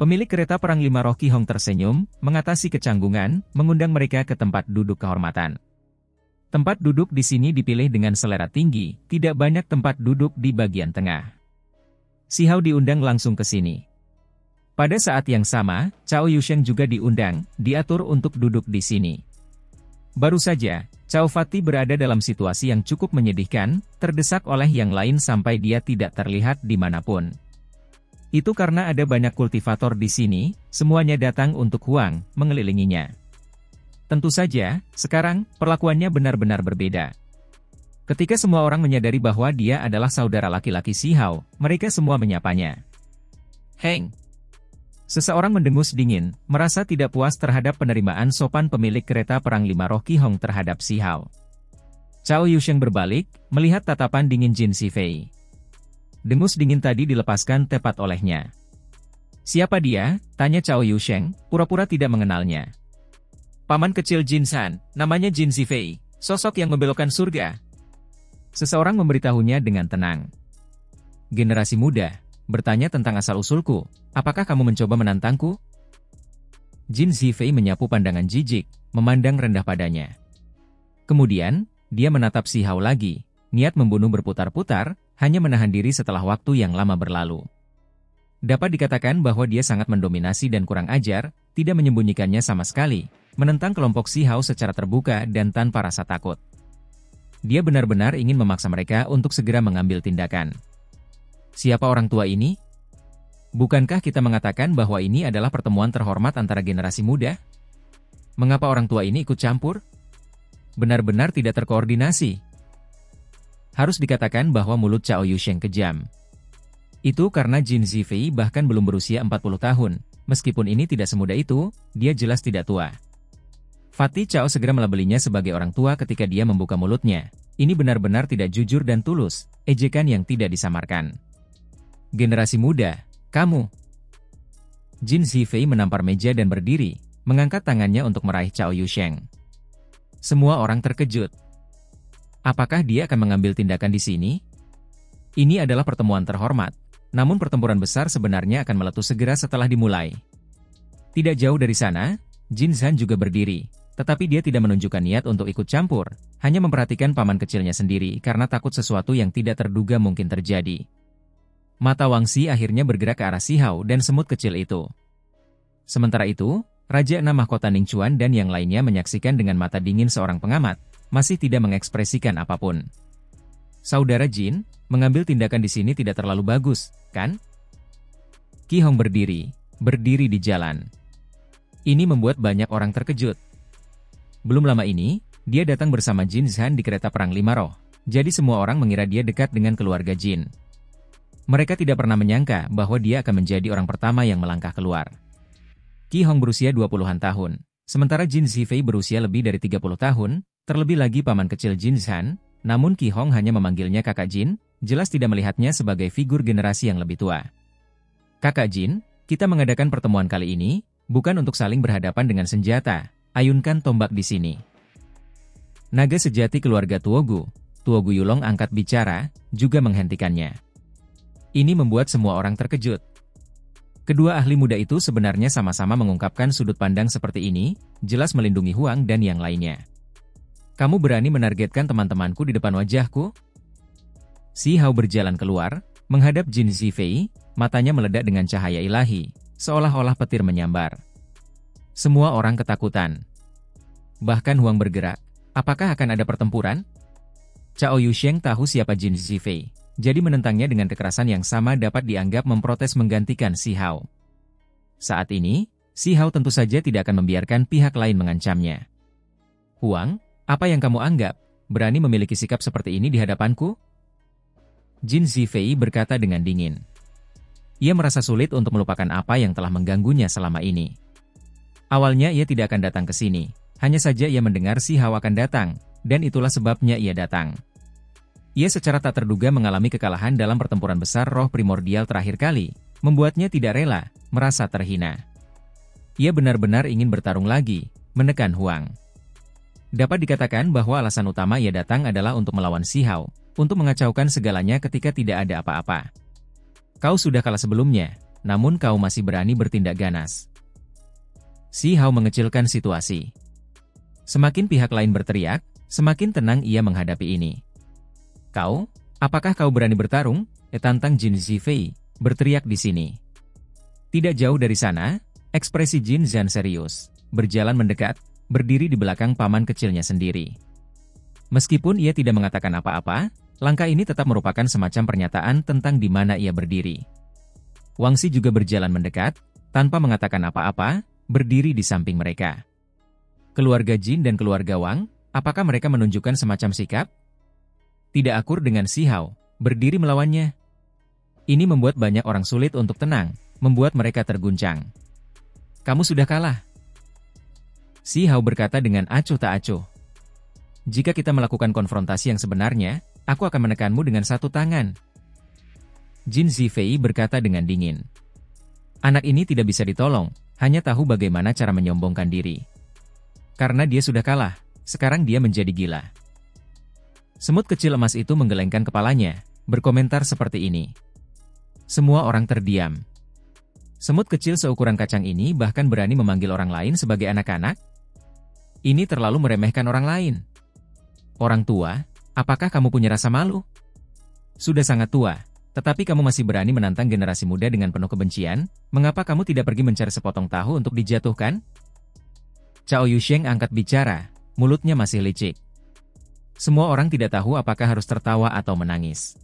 Pemilik kereta perang Lima Roh Qi Hong tersenyum, mengatasi kecanggungan, mengundang mereka ke tempat duduk kehormatan. Tempat duduk di sini dipilih dengan selera tinggi, tidak banyak tempat duduk di bagian tengah. Shi Hao diundang langsung ke sini. Pada saat yang sama, Cao Yusheng juga diundang, diatur untuk duduk di sini. Baru saja, Cao Fati berada dalam situasi yang cukup menyedihkan, terdesak oleh yang lain sampai dia tidak terlihat dimanapun. Itu karena ada banyak kultivator di sini, semuanya datang untuk Huang, mengelilinginya. Tentu saja, sekarang, perlakuannya benar-benar berbeda. Ketika semua orang menyadari bahwa dia adalah saudara laki-laki Shi Hao, mereka semua menyapanya. "Heng!" Seseorang mendengus dingin, merasa tidak puas terhadap penerimaan sopan pemilik kereta perang lima roh Qi Hong terhadap Shi Hao. Cao Yusheng berbalik, melihat tatapan dingin Jin Zifei. Dengus dingin tadi dilepaskan tepat olehnya. Siapa dia? Tanya Cao Yusheng, pura-pura tidak mengenalnya. Paman kecil Jin Zhan, namanya Jin Zifei, sosok yang membelokkan surga. Seseorang memberitahunya dengan tenang. Generasi muda, bertanya tentang asal-usulku. Apakah kamu mencoba menantangku? Jin Zifei menyapu pandangan jijik, memandang rendah padanya. Kemudian, dia menatap Shi Hao lagi, niat membunuh berputar-putar, hanya menahan diri setelah waktu yang lama berlalu. Dapat dikatakan bahwa dia sangat mendominasi dan kurang ajar, tidak menyembunyikannya sama sekali, menentang kelompok Shi Hao secara terbuka dan tanpa rasa takut. Dia benar-benar ingin memaksa mereka untuk segera mengambil tindakan. Siapa orang tua ini? Bukankah kita mengatakan bahwa ini adalah pertemuan terhormat antara generasi muda? Mengapa orang tua ini ikut campur? Benar-benar tidak terkoordinasi. Harus dikatakan bahwa mulut Cao Yusheng kejam. Itu karena Jin Zifei bahkan belum berusia empat puluh tahun. Meskipun ini tidak semudah itu, dia jelas tidak tua. Fatih Cao segera melabelinya sebagai orang tua ketika dia membuka mulutnya. Ini benar-benar tidak jujur dan tulus, ejekan yang tidak disamarkan. Generasi muda, kamu. Jin Zifei menampar meja dan berdiri, mengangkat tangannya untuk meraih Cao Yusheng. Semua orang terkejut. Apakah dia akan mengambil tindakan di sini? Ini adalah pertemuan terhormat, namun pertempuran besar sebenarnya akan meletus segera setelah dimulai. Tidak jauh dari sana, Jin Zhan juga berdiri, tetapi dia tidak menunjukkan niat untuk ikut campur, hanya memperhatikan paman kecilnya sendiri karena takut sesuatu yang tidak terduga mungkin terjadi. Mata Wang Xi akhirnya bergerak ke arah Shi Hao dan semut kecil itu. Sementara itu, Raja Enam Mahkota Ningchuan dan yang lainnya menyaksikan dengan mata dingin seorang pengamat, masih tidak mengekspresikan apapun. Saudara Jin, mengambil tindakan di sini tidak terlalu bagus, kan? Qi Hong berdiri, berdiri di jalan. Ini membuat banyak orang terkejut. Belum lama ini, dia datang bersama Jin Zhan di kereta perang Lima Roh, jadi semua orang mengira dia dekat dengan keluarga Jin. Mereka tidak pernah menyangka bahwa dia akan menjadi orang pertama yang melangkah keluar. Qi Hong berusia dua puluhan tahun, sementara Jin Zifei berusia lebih dari tiga puluh tahun, terlebih lagi paman kecil Jin Zhan, namun Qi Hong hanya memanggilnya kakak Jin, jelas tidak melihatnya sebagai figur generasi yang lebih tua. Kakak Jin, kita mengadakan pertemuan kali ini, bukan untuk saling berhadapan dengan senjata, ayunkan tombak di sini. Naga sejati keluarga Tuogu, Tuogu Yulong angkat bicara, juga menghentikannya. Ini membuat semua orang terkejut. Kedua ahli muda itu sebenarnya sama-sama mengungkapkan sudut pandang seperti ini, jelas melindungi Huang dan yang lainnya. Kamu berani menargetkan teman-temanku di depan wajahku? Shi Hao berjalan keluar, menghadap Jin Zifei, matanya meledak dengan cahaya ilahi, seolah-olah petir menyambar. Semua orang ketakutan. Bahkan Huang bergerak, apakah akan ada pertempuran? Cao Yusheng tahu siapa Jin Zifei. Jadi menentangnya dengan kekerasan yang sama dapat dianggap memprotes menggantikan Shi Hao. Saat ini, Shi Hao tentu saja tidak akan membiarkan pihak lain mengancamnya. Huang, apa yang kamu anggap? Berani memiliki sikap seperti ini di hadapanku? Jin Zifei berkata dengan dingin. Ia merasa sulit untuk melupakan apa yang telah mengganggunya selama ini. Awalnya ia tidak akan datang ke sini, hanya saja ia mendengar Shi Hao akan datang, dan itulah sebabnya ia datang. Ia secara tak terduga mengalami kekalahan dalam pertempuran besar roh primordial terakhir kali, membuatnya tidak rela, merasa terhina. Ia benar-benar ingin bertarung lagi, menekan Huang. Dapat dikatakan bahwa alasan utama ia datang adalah untuk melawan Shi Hao, untuk mengacaukan segalanya ketika tidak ada apa-apa. Kau sudah kalah sebelumnya, namun kau masih berani bertindak ganas. Shi Hao mengecilkan situasi. Semakin pihak lain berteriak, semakin tenang ia menghadapi ini. Kau, apakah kau berani bertarung? Tantang Jin Zifei, berteriak di sini. Tidak jauh dari sana, ekspresi Jin Zhan serius, berjalan mendekat, berdiri di belakang paman kecilnya sendiri. Meskipun ia tidak mengatakan apa-apa, langkah ini tetap merupakan semacam pernyataan tentang di mana ia berdiri. Wang Xi juga berjalan mendekat, tanpa mengatakan apa-apa, berdiri di samping mereka. Keluarga Jin dan keluarga Wang, apakah mereka menunjukkan semacam sikap? Tidak akur dengan Shi Hao, berdiri melawannya. Ini membuat banyak orang sulit untuk tenang, membuat mereka terguncang. Kamu sudah kalah. Shi Hao berkata dengan acuh tak acuh. Jika kita melakukan konfrontasi yang sebenarnya, aku akan menekanmu dengan satu tangan. Jin Zifei berkata dengan dingin. Anak ini tidak bisa ditolong, hanya tahu bagaimana cara menyombongkan diri. Karena dia sudah kalah, sekarang dia menjadi gila. Semut kecil emas itu menggelengkan kepalanya, berkomentar seperti ini. Semua orang terdiam. Semut kecil seukuran kacang ini bahkan berani memanggil orang lain sebagai anak-anak? Ini terlalu meremehkan orang lain. Orang tua, apakah kamu punya rasa malu? Sudah sangat tua, tetapi kamu masih berani menantang generasi muda dengan penuh kebencian? Mengapa kamu tidak pergi mencari sepotong tahu untuk dijatuhkan? Cao Yusheng angkat bicara, mulutnya masih licik. Semua orang tidak tahu apakah harus tertawa atau menangis.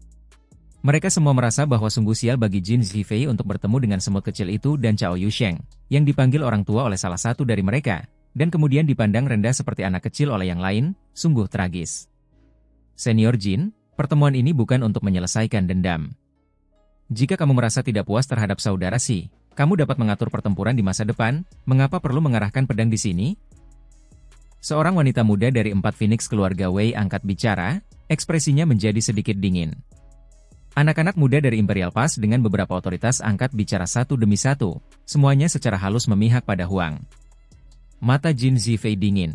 Mereka semua merasa bahwa sungguh sial bagi Jin Zifei untuk bertemu dengan semut kecil itu dan Cao Yusheng, yang dipanggil orang tua oleh salah satu dari mereka, dan kemudian dipandang rendah seperti anak kecil oleh yang lain, sungguh tragis. Senior Jin, pertemuan ini bukan untuk menyelesaikan dendam. Jika kamu merasa tidak puas terhadap saudara Shi, kamu dapat mengatur pertempuran di masa depan, mengapa perlu mengarahkan pedang di sini? Seorang wanita muda dari empat Phoenix keluarga Wei angkat bicara, ekspresinya menjadi sedikit dingin. Anak-anak muda dari Imperial Pass dengan beberapa otoritas angkat bicara satu demi satu, semuanya secara halus memihak pada Huang. Mata Jin Zifei dingin.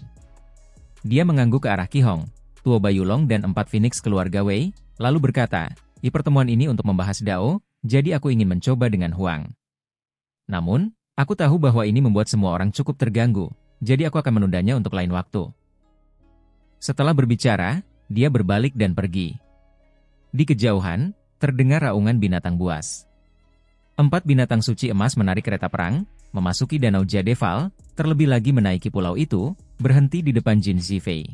Dia mengangguk ke arah Qi Hong, Tuogu Yulong dan empat Phoenix keluarga Wei, lalu berkata, di pertemuan ini untuk membahas Dao, jadi aku ingin mencoba dengan Huang. Namun, aku tahu bahwa ini membuat semua orang cukup terganggu, jadi aku akan menundanya untuk lain waktu. Setelah berbicara, dia berbalik dan pergi. Di kejauhan, terdengar raungan binatang buas. Empat binatang suci emas menarik kereta perang, memasuki Danau Jadefall, terlebih lagi menaiki pulau itu, berhenti di depan Jin Zifei.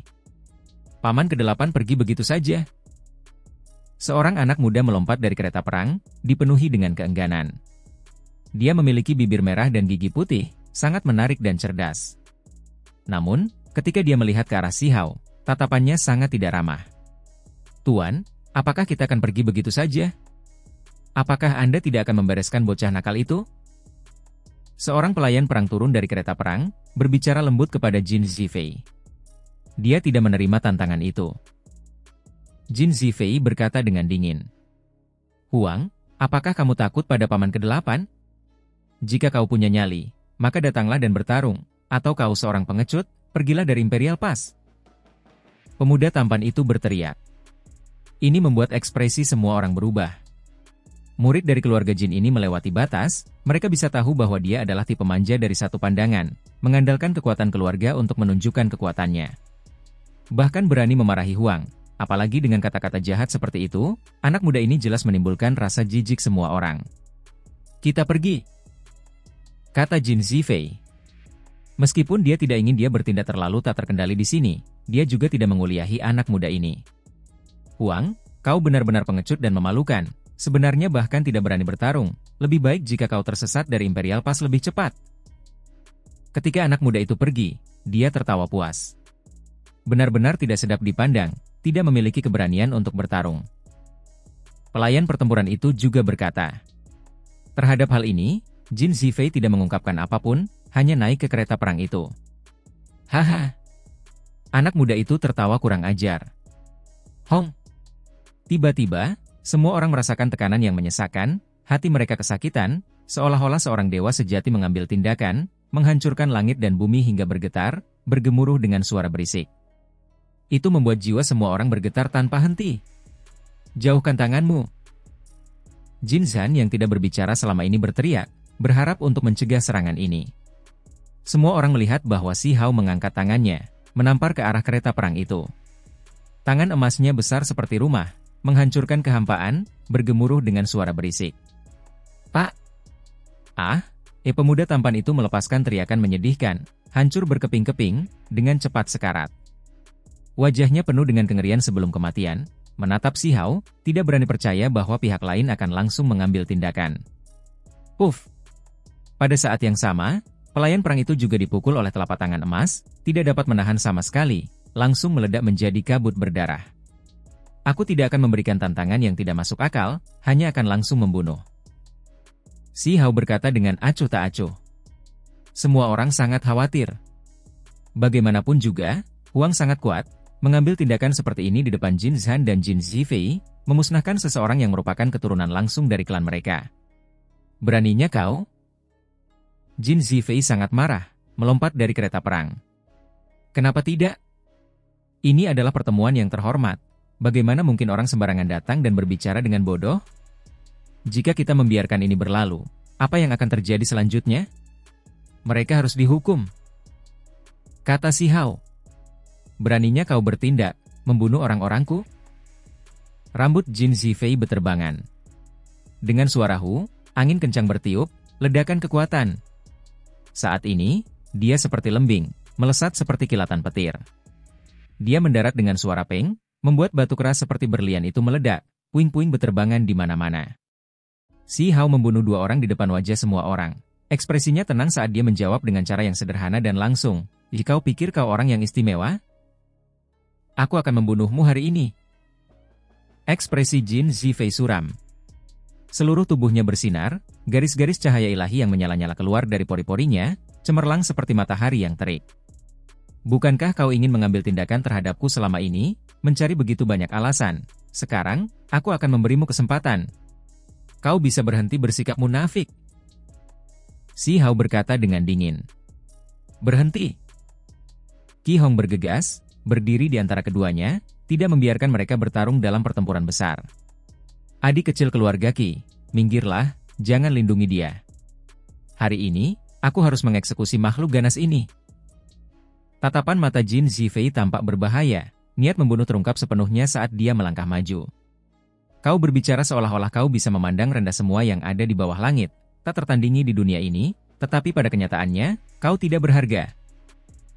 Paman kedelapan pergi begitu saja. Seorang anak muda melompat dari kereta perang, dipenuhi dengan keengganan. Dia memiliki bibir merah dan gigi putih, sangat menarik dan cerdas. Namun, ketika dia melihat ke arah Shi Hao, tatapannya sangat tidak ramah. Tuan, apakah kita akan pergi begitu saja? Apakah Anda tidak akan membereskan bocah nakal itu? Seorang pelayan perang turun dari kereta perang, berbicara lembut kepada Jin Zifei. Dia tidak menerima tantangan itu. Jin Zifei berkata dengan dingin. Huang, apakah kamu takut pada paman kedelapan? Jika kau punya nyali, maka datanglah dan bertarung, atau kau seorang pengecut, pergilah dari Imperial Pass. Pemuda tampan itu berteriak. Ini membuat ekspresi semua orang berubah. Murid dari keluarga Jin ini melewati batas, mereka bisa tahu bahwa dia adalah tipe manja dari satu pandangan, mengandalkan kekuatan keluarga untuk menunjukkan kekuatannya. Bahkan berani memarahi Huang, apalagi dengan kata-kata jahat seperti itu, anak muda ini jelas menimbulkan rasa jijik semua orang. Kita pergi, kata Jin Zifei. Meskipun dia tidak ingin dia bertindak terlalu tak terkendali di sini, dia juga tidak menguliahi anak muda ini. Huang, kau benar-benar pengecut dan memalukan. Sebenarnya bahkan tidak berani bertarung, lebih baik jika kau tersesat dari Imperial Pass lebih cepat. Ketika anak muda itu pergi, dia tertawa puas. Benar-benar tidak sedap dipandang, tidak memiliki keberanian untuk bertarung. Pelayan pertempuran itu juga berkata. Terhadap hal ini, Jin Zifei tidak mengungkapkan apapun, hanya naik ke kereta perang itu. Haha. Anak muda itu tertawa kurang ajar. Hong. Tiba-tiba, semua orang merasakan tekanan yang menyesakkan, hati mereka kesakitan, seolah-olah seorang dewa sejati mengambil tindakan, menghancurkan langit dan bumi hingga bergetar, bergemuruh dengan suara berisik. Itu membuat jiwa semua orang bergetar tanpa henti. Jauhkan tanganmu. Jin Zhan yang tidak berbicara selama ini berteriak, berharap untuk mencegah serangan ini. Semua orang melihat bahwa Shi Hao mengangkat tangannya, menampar ke arah kereta perang itu. Tangan emasnya besar seperti rumah, menghancurkan kehampaan, bergemuruh dengan suara berisik. Pak! Ah, eh pemuda tampan itu melepaskan teriakan menyedihkan, hancur berkeping-keping, dengan cepat sekarat. Wajahnya penuh dengan kengerian sebelum kematian, menatap Shi Hao, tidak berani percaya bahwa pihak lain akan langsung mengambil tindakan. Puf! Pada saat yang sama, pelayan perang itu juga dipukul oleh telapak tangan emas, tidak dapat menahan sama sekali, langsung meledak menjadi kabut berdarah. Aku tidak akan memberikan tantangan yang tidak masuk akal, hanya akan langsung membunuh. Shi Hao berkata dengan acuh tak acuh. Semua orang sangat khawatir. Bagaimanapun juga, Wang sangat kuat, mengambil tindakan seperti ini di depan Jin Zhan dan Jin Zifei, memusnahkan seseorang yang merupakan keturunan langsung dari klan mereka. Beraninya kau? Jin Zifei sangat marah, melompat dari kereta perang. Kenapa tidak? Ini adalah pertemuan yang terhormat. Bagaimana mungkin orang sembarangan datang dan berbicara dengan bodoh? Jika kita membiarkan ini berlalu, apa yang akan terjadi selanjutnya? Mereka harus dihukum. Kata Shi Hao. Beraninya kau bertindak, membunuh orang-orangku? Rambut Jin Zifei berterbangan. Dengan suara hu, angin kencang bertiup, ledakan kekuatan. Saat ini, dia seperti lembing, melesat seperti kilatan petir. Dia mendarat dengan suara peng, membuat batu keras seperti berlian itu meledak, puing-puing berterbangan di mana-mana. Shi Hao membunuh dua orang di depan wajah semua orang. Ekspresinya tenang saat dia menjawab dengan cara yang sederhana dan langsung. Jika kau pikir kau orang yang istimewa, aku akan membunuhmu hari ini. Ekspresi Jin Zifei suram. Seluruh tubuhnya bersinar, garis-garis cahaya ilahi yang menyala-nyala keluar dari pori-porinya, cemerlang seperti matahari yang terik. Bukankah kau ingin mengambil tindakan terhadapku selama ini? Mencari begitu banyak alasan. Sekarang, aku akan memberimu kesempatan. Kau bisa berhenti bersikap munafik. Shi Hao berkata dengan dingin. Berhenti. Qi Hong bergegas, berdiri di antara keduanya, tidak membiarkan mereka bertarung dalam pertempuran besar. Adik kecil keluarga Qi, minggirlah, jangan lindungi dia. Hari ini, aku harus mengeksekusi makhluk ganas ini. Tatapan mata Jin Zifei tampak berbahaya, niat membunuh terungkap sepenuhnya saat dia melangkah maju. Kau berbicara seolah-olah kau bisa memandang rendah semua yang ada di bawah langit, tak tertandingi di dunia ini, tetapi pada kenyataannya, kau tidak berharga.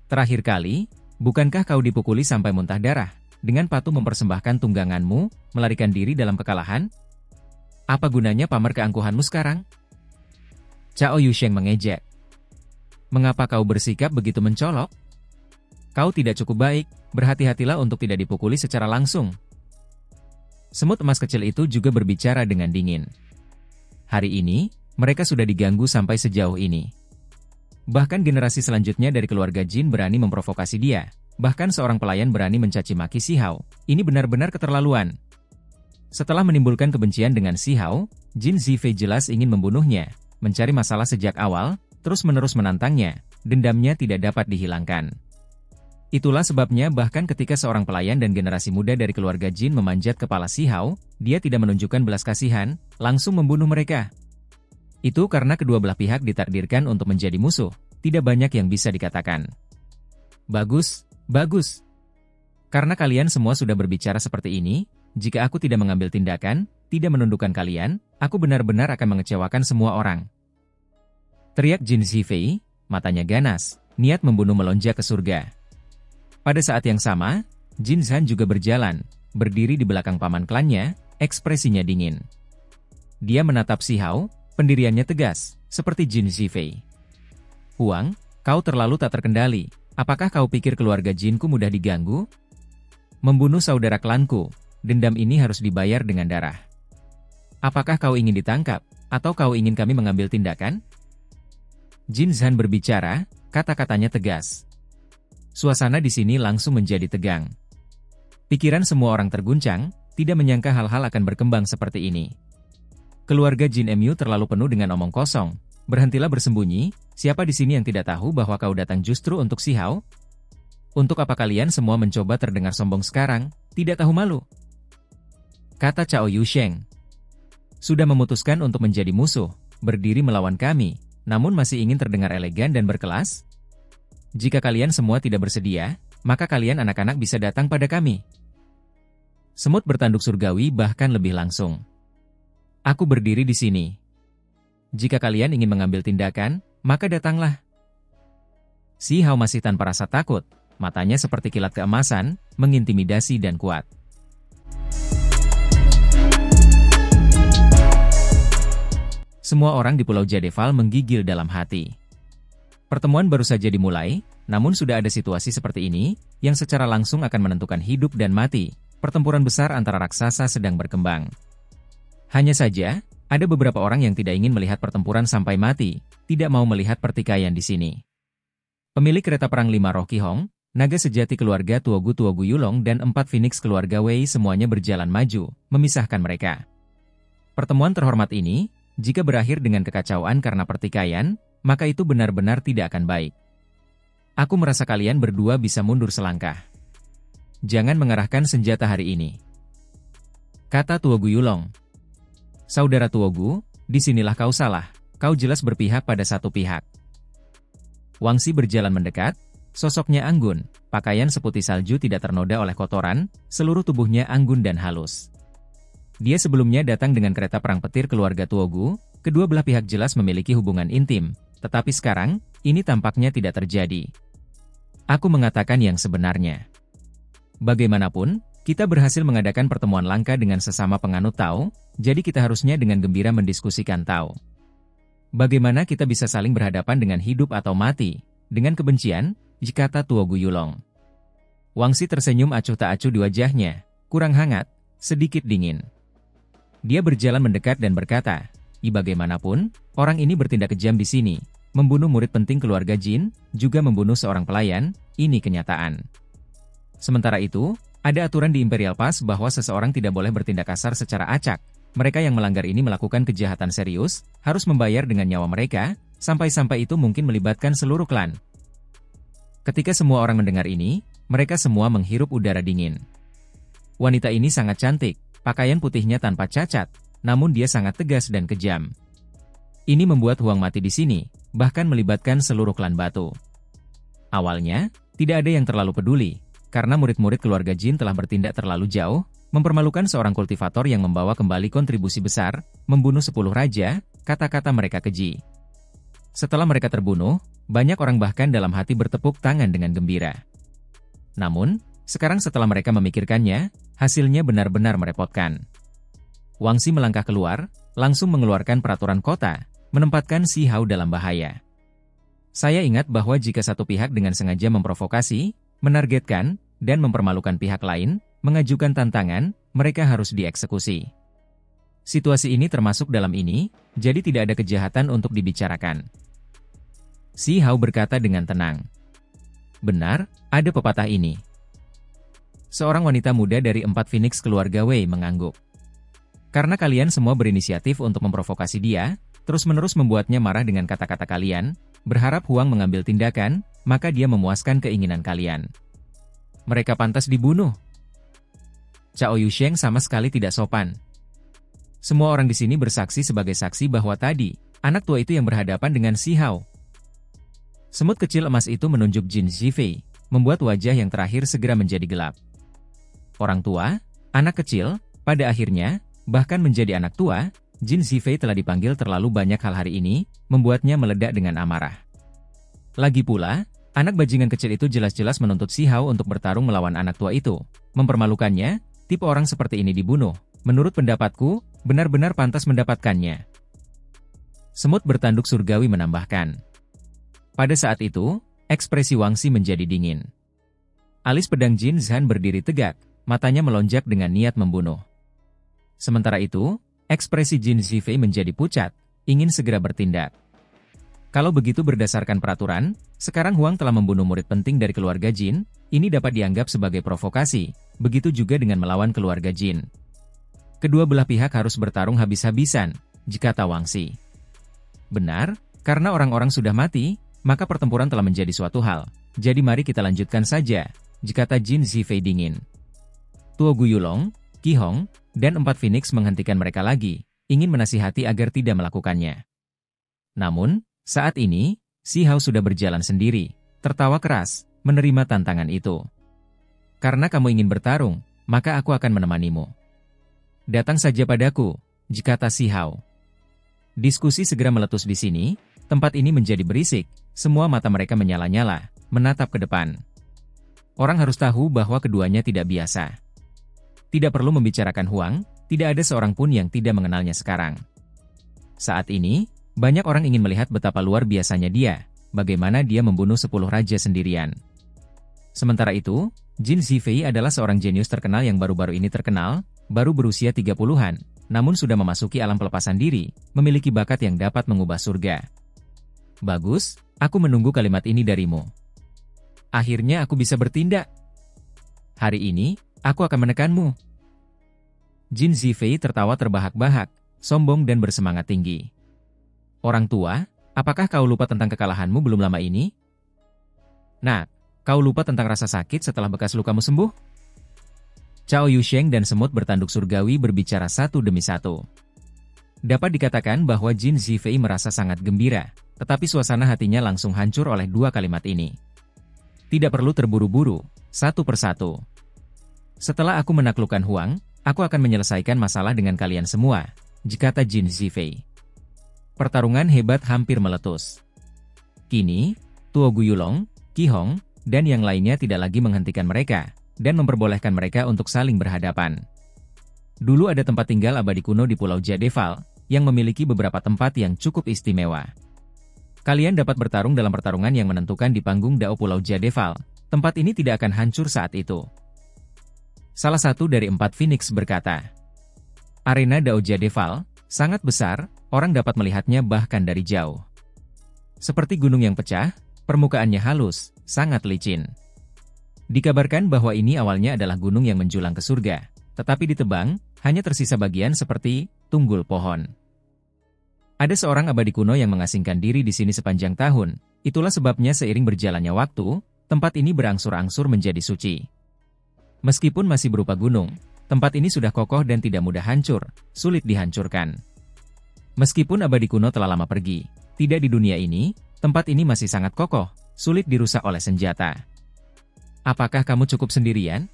Terakhir kali, bukankah kau dipukuli sampai muntah darah, dengan patuh mempersembahkan tungganganmu, melarikan diri dalam kekalahan? Apa gunanya pamer keangkuhanmu sekarang? Cao Yusheng mengejek. Mengapa kau bersikap begitu mencolok? Kau tidak cukup baik, berhati-hatilah untuk tidak dipukuli secara langsung. Semut emas kecil itu juga berbicara dengan dingin. Hari ini, mereka sudah diganggu sampai sejauh ini. Bahkan generasi selanjutnya dari keluarga Jin berani memprovokasi dia. Bahkan seorang pelayan berani mencaci maki Shi Hao. Ini benar-benar keterlaluan. Setelah menimbulkan kebencian dengan Shi Hao, Jin Zifei jelas ingin membunuhnya, mencari masalah sejak awal, terus-menerus menantangnya, dendamnya tidak dapat dihilangkan. Itulah sebabnya bahkan ketika seorang pelayan dan generasi muda dari keluarga Jin memanjat kepala Shi Hao, dia tidak menunjukkan belas kasihan, langsung membunuh mereka. Itu karena kedua belah pihak ditakdirkan untuk menjadi musuh, tidak banyak yang bisa dikatakan. Bagus, bagus. Karena kalian semua sudah berbicara seperti ini, jika aku tidak mengambil tindakan, tidak menundukkan kalian, aku benar-benar akan mengecewakan semua orang. Teriak Jin Zifei, matanya ganas, niat membunuh melonjak ke surga. Pada saat yang sama, Jin Zhan juga berjalan, berdiri di belakang paman klannya, ekspresinya dingin. Dia menatap Shi Hao, pendiriannya tegas, seperti Jin Zifei. Huang, kau terlalu tak terkendali, apakah kau pikir keluarga Jinku mudah diganggu? Membunuh saudara klanku, dendam ini harus dibayar dengan darah. Apakah kau ingin ditangkap, atau kau ingin kami mengambil tindakan? Jin Zhan berbicara, kata-katanya tegas. Suasana di sini langsung menjadi tegang. Pikiran semua orang terguncang, tidak menyangka hal-hal akan berkembang seperti ini. Keluarga Jin M U terlalu penuh dengan omong kosong. Berhentilah bersembunyi, siapa di sini yang tidak tahu bahwa kau datang justru untuk Shi Hao? Untuk apa kalian semua mencoba terdengar sombong sekarang, tidak tahu malu? Kata Cao Yusheng. Sudah memutuskan untuk menjadi musuh, berdiri melawan kami, namun masih ingin terdengar elegan dan berkelas? Jika kalian semua tidak bersedia, maka kalian anak-anak bisa datang pada kami. Semut bertanduk surgawi bahkan lebih langsung. Aku berdiri di sini. Jika kalian ingin mengambil tindakan, maka datanglah. Shi Hao masih tanpa rasa takut, matanya seperti kilat keemasan, mengintimidasi dan kuat. Semua orang di Pulau Jadefall menggigil dalam hati. Pertemuan baru saja dimulai, namun sudah ada situasi seperti ini, yang secara langsung akan menentukan hidup dan mati. Pertempuran besar antara raksasa sedang berkembang. Hanya saja, Ada beberapa orang yang tidak ingin melihat pertempuran sampai mati, tidak mau melihat pertikaian di sini. Pemilik kereta perang Lima Roh Qi Hong, naga sejati keluarga Tuogu Tuogu Yulong dan empat Phoenix keluarga Wei semuanya berjalan maju, memisahkan mereka. Pertemuan terhormat ini, jika berakhir dengan kekacauan karena pertikaian, maka itu benar-benar tidak akan baik. Aku merasa kalian berdua bisa mundur selangkah. Jangan mengarahkan senjata hari ini, kata Tuogu Yulong. Saudara Tuogu, disinilah kau salah, kau jelas berpihak pada satu pihak. Wang Xi berjalan mendekat, sosoknya anggun, pakaian seputih salju tidak ternoda oleh kotoran, seluruh tubuhnya anggun dan halus. Dia sebelumnya datang dengan kereta perang petir keluarga Tuogu, kedua belah pihak jelas memiliki hubungan intim, tetapi sekarang, ini tampaknya tidak terjadi. Aku mengatakan yang sebenarnya. Bagaimanapun, kita berhasil mengadakan pertemuan langka dengan sesama penganut Tao, jadi kita harusnya dengan gembira mendiskusikan Tao. Bagaimana kita bisa saling berhadapan dengan hidup atau mati, dengan kebencian, kata Tuogu Yulong. Wang Xi tersenyum acuh tak acuh di wajahnya, kurang hangat, sedikit dingin. Dia berjalan mendekat dan berkata, "I bagaimanapun, orang ini bertindak kejam di sini, membunuh murid penting keluarga Jin, juga membunuh seorang pelayan, ini kenyataan." Sementara itu, ada aturan di Imperial Pass bahwa seseorang tidak boleh bertindak kasar secara acak. Mereka yang melanggar ini melakukan kejahatan serius, harus membayar dengan nyawa mereka, sampai-sampai itu mungkin melibatkan seluruh klan. Ketika semua orang mendengar ini, mereka semua menghirup udara dingin. Wanita ini sangat cantik, pakaian putihnya tanpa cacat, namun dia sangat tegas dan kejam. Ini membuat Huang mati di sini, bahkan melibatkan seluruh klan Batu. Awalnya, tidak ada yang terlalu peduli. Karena murid-murid keluarga Jin telah bertindak terlalu jauh, mempermalukan seorang kultivator yang membawa kembali kontribusi besar, membunuh sepuluh raja, kata-kata mereka keji. Setelah mereka terbunuh, banyak orang bahkan dalam hati bertepuk tangan dengan gembira. Namun, sekarang setelah mereka memikirkannya, hasilnya benar-benar merepotkan. Wang Xi melangkah keluar, langsung mengeluarkan peraturan kota, menempatkan Shi Hao dalam bahaya. Saya ingat bahwa jika satu pihak dengan sengaja memprovokasi, menargetkan, dan mempermalukan pihak lain, mengajukan tantangan, mereka harus dieksekusi. Situasi ini termasuk dalam ini, jadi tidak ada kejahatan untuk dibicarakan. Shi Hao berkata dengan tenang. Benar, ada pepatah ini. Seorang wanita muda dari empat Phoenix keluarga Wei mengangguk. Karena kalian semua berinisiatif untuk memprovokasi dia, terus-menerus membuatnya marah dengan kata-kata kalian, berharap Huang mengambil tindakan, maka dia memuaskan keinginan kalian. Mereka pantas dibunuh. Cao Yusheng sama sekali tidak sopan. Semua orang di sini bersaksi sebagai saksi bahwa tadi, anak tua itu yang berhadapan dengan Shi Hao. Semut kecil emas itu menunjuk Jin Zifei, membuat wajah yang terakhir segera menjadi gelap. Orang tua, anak kecil, pada akhirnya, bahkan menjadi anak tua, Jin Zifei telah dipanggil terlalu banyak hal hari ini, membuatnya meledak dengan amarah. Lagi pula, anak bajingan kecil itu jelas-jelas menuntut Shi Hao untuk bertarung melawan anak tua itu. Mempermalukannya, tipe orang seperti ini dibunuh. Menurut pendapatku, benar-benar pantas mendapatkannya. Semut bertanduk surgawi menambahkan. Pada saat itu, ekspresi Wang Xi menjadi dingin. Alis pedang Jin Zhan berdiri tegak, matanya melonjak dengan niat membunuh. Sementara itu, ekspresi Jin Zifei menjadi pucat, ingin segera bertindak. Kalau begitu berdasarkan peraturan, sekarang Huang telah membunuh murid penting dari keluarga Jin, ini dapat dianggap sebagai provokasi, begitu juga dengan melawan keluarga Jin. Kedua belah pihak harus bertarung habis-habisan, kata Wang Xi. Benar, karena orang-orang sudah mati, maka pertempuran telah menjadi suatu hal, jadi mari kita lanjutkan saja, kata Jin Zifei dingin. Tuogu Yulong, Qi Hong, dan empat Phoenix menghentikan mereka lagi, ingin menasihati agar tidak melakukannya. Namun, saat ini, Shi Hao sudah berjalan sendiri, tertawa keras, menerima tantangan itu. Karena kamu ingin bertarung, maka aku akan menemanimu. Datang saja padaku, kata Shi Hao. Diskusi segera meletus di sini, tempat ini menjadi berisik, semua mata mereka menyala-nyala, menatap ke depan. Orang harus tahu bahwa keduanya tidak biasa. Tidak perlu membicarakan Huang, tidak ada seorang pun yang tidak mengenalnya sekarang. Saat ini, banyak orang ingin melihat betapa luar biasanya dia, bagaimana dia membunuh sepuluh raja sendirian. Sementara itu, Jin Zifei adalah seorang jenius terkenal yang baru-baru ini terkenal, baru berusia tiga puluhan, namun sudah memasuki alam pelepasan diri, memiliki bakat yang dapat mengubah surga. Bagus, aku menunggu kalimat ini darimu. Akhirnya aku bisa bertindak. Hari ini, aku akan menekanmu. Jin Zifei tertawa terbahak-bahak, sombong dan bersemangat tinggi. Orang tua, apakah kau lupa tentang kekalahanmu belum lama ini? Nah, kau lupa tentang rasa sakit setelah bekas lukamu sembuh? Cao Yusheng dan Semut Bertanduk Surgawi berbicara satu demi satu. Dapat dikatakan bahwa Jin Zifei merasa sangat gembira, tetapi suasana hatinya langsung hancur oleh dua kalimat ini. Tidak perlu terburu-buru, satu persatu. Setelah aku menaklukkan Huang, aku akan menyelesaikan masalah dengan kalian semua, kata Jin Zifei. Pertarungan hebat hampir meletus. Kini, Tuogu Yulong, Qi Hong, dan yang lainnya tidak lagi menghentikan mereka, dan memperbolehkan mereka untuk saling berhadapan. Dulu ada tempat tinggal abadi kuno di Pulau Jadefall, yang memiliki beberapa tempat yang cukup istimewa. Kalian dapat bertarung dalam pertarungan yang menentukan di panggung Dao Pulau Jadefall, tempat ini tidak akan hancur saat itu. Salah satu dari empat Phoenix berkata, arena Dao Jadefall sangat besar, orang dapat melihatnya bahkan dari jauh. Seperti gunung yang pecah, permukaannya halus, sangat licin. Dikabarkan bahwa ini awalnya adalah gunung yang menjulang ke surga, tetapi ditebang, hanya tersisa bagian seperti tunggul pohon. Ada seorang abadi kuno yang mengasingkan diri di sini sepanjang tahun, itulah sebabnya seiring berjalannya waktu, tempat ini berangsur-angsur menjadi suci. Meskipun masih berupa gunung, tempat ini sudah kokoh dan tidak mudah hancur, sulit dihancurkan. Meskipun abadi kuno telah lama pergi, tidak di dunia ini, tempat ini masih sangat kokoh, sulit dirusak oleh senjata. Apakah kamu cukup sendirian?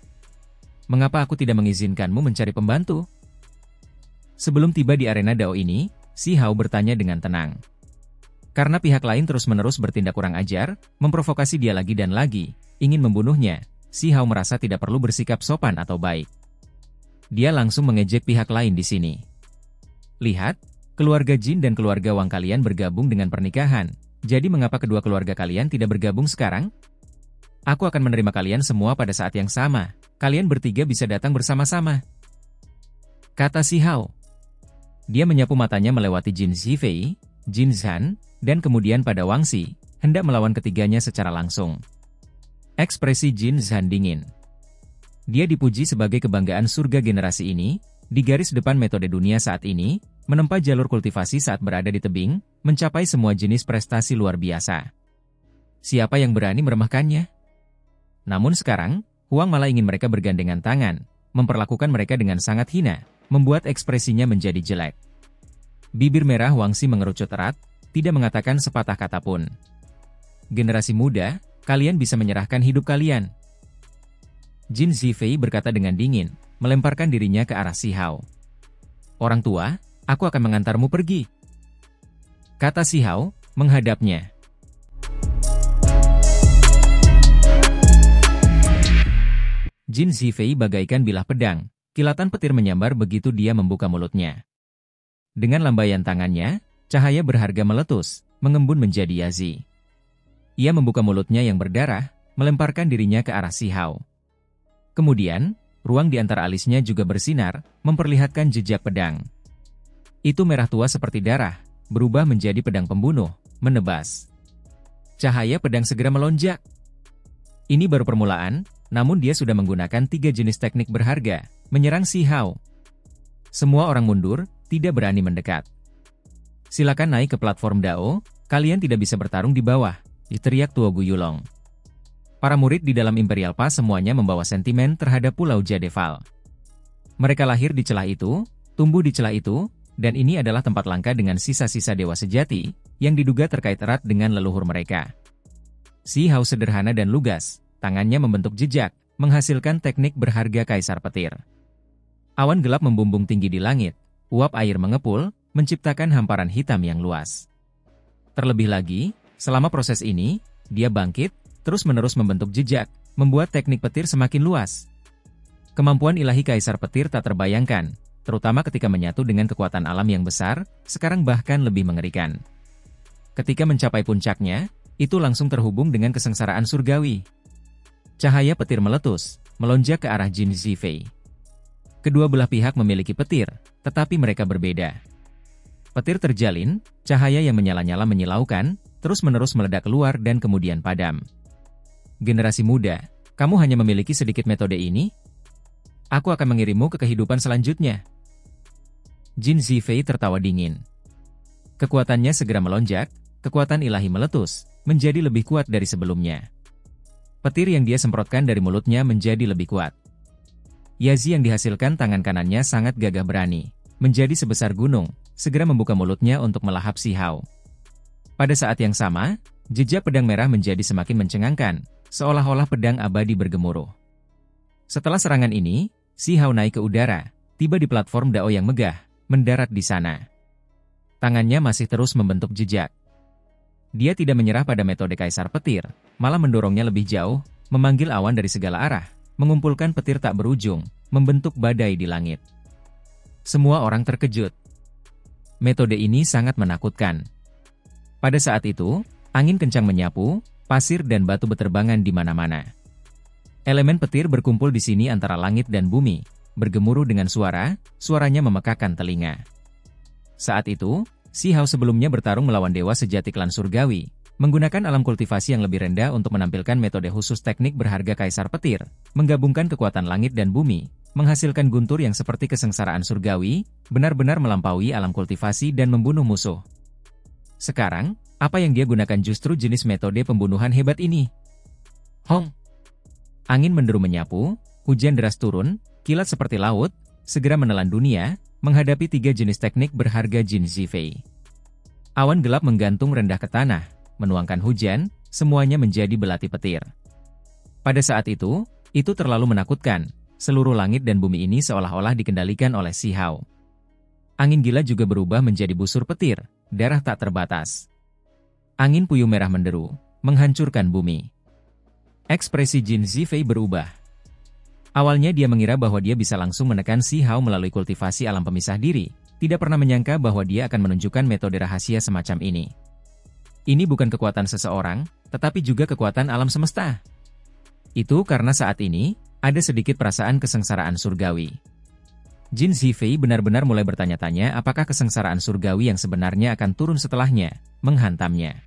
Mengapa aku tidak mengizinkanmu mencari pembantu? Sebelum tiba di arena Dao ini, Shi Hao bertanya dengan tenang. Karena pihak lain terus-menerus bertindak kurang ajar, memprovokasi dia lagi dan lagi, ingin membunuhnya, Shi Hao merasa tidak perlu bersikap sopan atau baik. Dia langsung mengejek pihak lain di sini. Lihat, keluarga Jin dan keluarga Wang kalian bergabung dengan pernikahan, jadi mengapa kedua keluarga kalian tidak bergabung sekarang? Aku akan menerima kalian semua pada saat yang sama. Kalian bertiga bisa datang bersama-sama, kata Shi Hao. Dia menyapu matanya melewati Jin Zifei, Jin Zhan, dan kemudian pada Wang Xi, hendak melawan ketiganya secara langsung. Ekspresi Jin Zhan dingin. Dia dipuji sebagai kebanggaan surga generasi ini, di garis depan metode dunia saat ini, menempa jalur kultivasi saat berada di tebing, mencapai semua jenis prestasi luar biasa. Siapa yang berani meremehkannya? Namun sekarang, Huang malah ingin mereka bergandengan tangan, memperlakukan mereka dengan sangat hina, membuat ekspresinya menjadi jelek. Bibir merah Wang Xi mengerucut erat, tidak mengatakan sepatah kata pun. Generasi muda, kalian bisa menyerahkan hidup kalian. Jin Zifei berkata dengan dingin, melemparkan dirinya ke arah Shi Hao. Orang tua, aku akan mengantarmu pergi, kata Shi Hao, menghadapnya. Jin Zifei bagaikan bilah pedang, kilatan petir menyambar begitu dia membuka mulutnya. Dengan lambaian tangannya, cahaya berharga meletus, mengembun menjadi yazi. Ia membuka mulutnya yang berdarah, melemparkan dirinya ke arah Shi Hao. Kemudian, ruang di antara alisnya juga bersinar, memperlihatkan jejak pedang. Itu merah tua seperti darah, berubah menjadi pedang pembunuh, menebas. Cahaya pedang segera melonjak. Ini baru permulaan. Namun dia sudah menggunakan tiga jenis teknik berharga, menyerang Shi Hao. Semua orang mundur, tidak berani mendekat. Silakan naik ke platform Dao, kalian tidak bisa bertarung di bawah, teriak Tuogu Yulong. Para murid di dalam Imperial Pass semuanya membawa sentimen terhadap Pulau Jadefall. Mereka lahir di celah itu, tumbuh di celah itu, dan ini adalah tempat langka dengan sisa-sisa dewa sejati, yang diduga terkait erat dengan leluhur mereka. Shi Hao sederhana dan lugas, tangannya membentuk jejak, menghasilkan teknik berharga Kaisar Petir. Awan gelap membumbung tinggi di langit, uap air mengepul, menciptakan hamparan hitam yang luas. Terlebih lagi, selama proses ini, dia bangkit, terus-menerus membentuk jejak, membuat teknik petir semakin luas. Kemampuan ilahi Kaisar Petir tak terbayangkan, terutama ketika menyatu dengan kekuatan alam yang besar, sekarang bahkan lebih mengerikan. Ketika mencapai puncaknya, itu langsung terhubung dengan kesengsaraan surgawi. Cahaya petir meletus, melonjak ke arah Jin Zifei. Kedua belah pihak memiliki petir, tetapi mereka berbeda. Petir terjalin, cahaya yang menyala-nyala menyilaukan, terus-menerus meledak keluar dan kemudian padam. Generasi muda, kamu hanya memiliki sedikit metode ini? Aku akan mengirimmu ke kehidupan selanjutnya. Jin Zifei tertawa dingin. Kekuatannya segera melonjak, kekuatan ilahi meletus, menjadi lebih kuat dari sebelumnya. Petir yang dia semprotkan dari mulutnya menjadi lebih kuat. Yazi yang dihasilkan tangan kanannya sangat gagah berani, menjadi sebesar gunung, segera membuka mulutnya untuk melahap Shi Hao. Pada saat yang sama, jejak pedang merah menjadi semakin mencengangkan, seolah-olah pedang abadi bergemuruh. Setelah serangan ini, Shi Hao naik ke udara, tiba di platform Dao yang megah, mendarat di sana. Tangannya masih terus membentuk jejak. Dia tidak menyerah pada metode Kaisar Petir, malah mendorongnya lebih jauh, memanggil awan dari segala arah, mengumpulkan petir tak berujung, membentuk badai di langit. Semua orang terkejut. Metode ini sangat menakutkan. Pada saat itu, angin kencang menyapu, pasir dan batu berterbangan di mana-mana. Elemen petir berkumpul di sini antara langit dan bumi, bergemuruh dengan suara, suaranya memekakkan telinga. Saat itu, Shi Hao sebelumnya bertarung melawan dewa sejati klan surgawi, menggunakan alam kultivasi yang lebih rendah untuk menampilkan metode khusus teknik berharga Kaisar Petir, menggabungkan kekuatan langit dan bumi, menghasilkan guntur yang seperti kesengsaraan surgawi, benar-benar melampaui alam kultivasi dan membunuh musuh. Sekarang, apa yang dia gunakan justru jenis metode pembunuhan hebat ini. Hong! Angin menderu menyapu, hujan deras turun, kilat seperti laut, segera menelan dunia, menghadapi tiga jenis teknik berharga Jin Zifei. Awan gelap menggantung rendah ke tanah, menuangkan hujan, semuanya menjadi belati petir. Pada saat itu, itu terlalu menakutkan, seluruh langit dan bumi ini seolah-olah dikendalikan oleh Shi Hao. Angin gila juga berubah menjadi busur petir, darah tak terbatas. Angin puyuh merah menderu, menghancurkan bumi. Ekspresi Jin Zifei berubah. Awalnya dia mengira bahwa dia bisa langsung menekan Shi Hao melalui kultivasi alam pemisah diri, tidak pernah menyangka bahwa dia akan menunjukkan metode rahasia semacam ini. Ini bukan kekuatan seseorang, tetapi juga kekuatan alam semesta. Itu karena saat ini, ada sedikit perasaan kesengsaraan surgawi. Jin Zifei benar-benar mulai bertanya-tanya apakah kesengsaraan surgawi yang sebenarnya akan turun setelahnya, menghantamnya.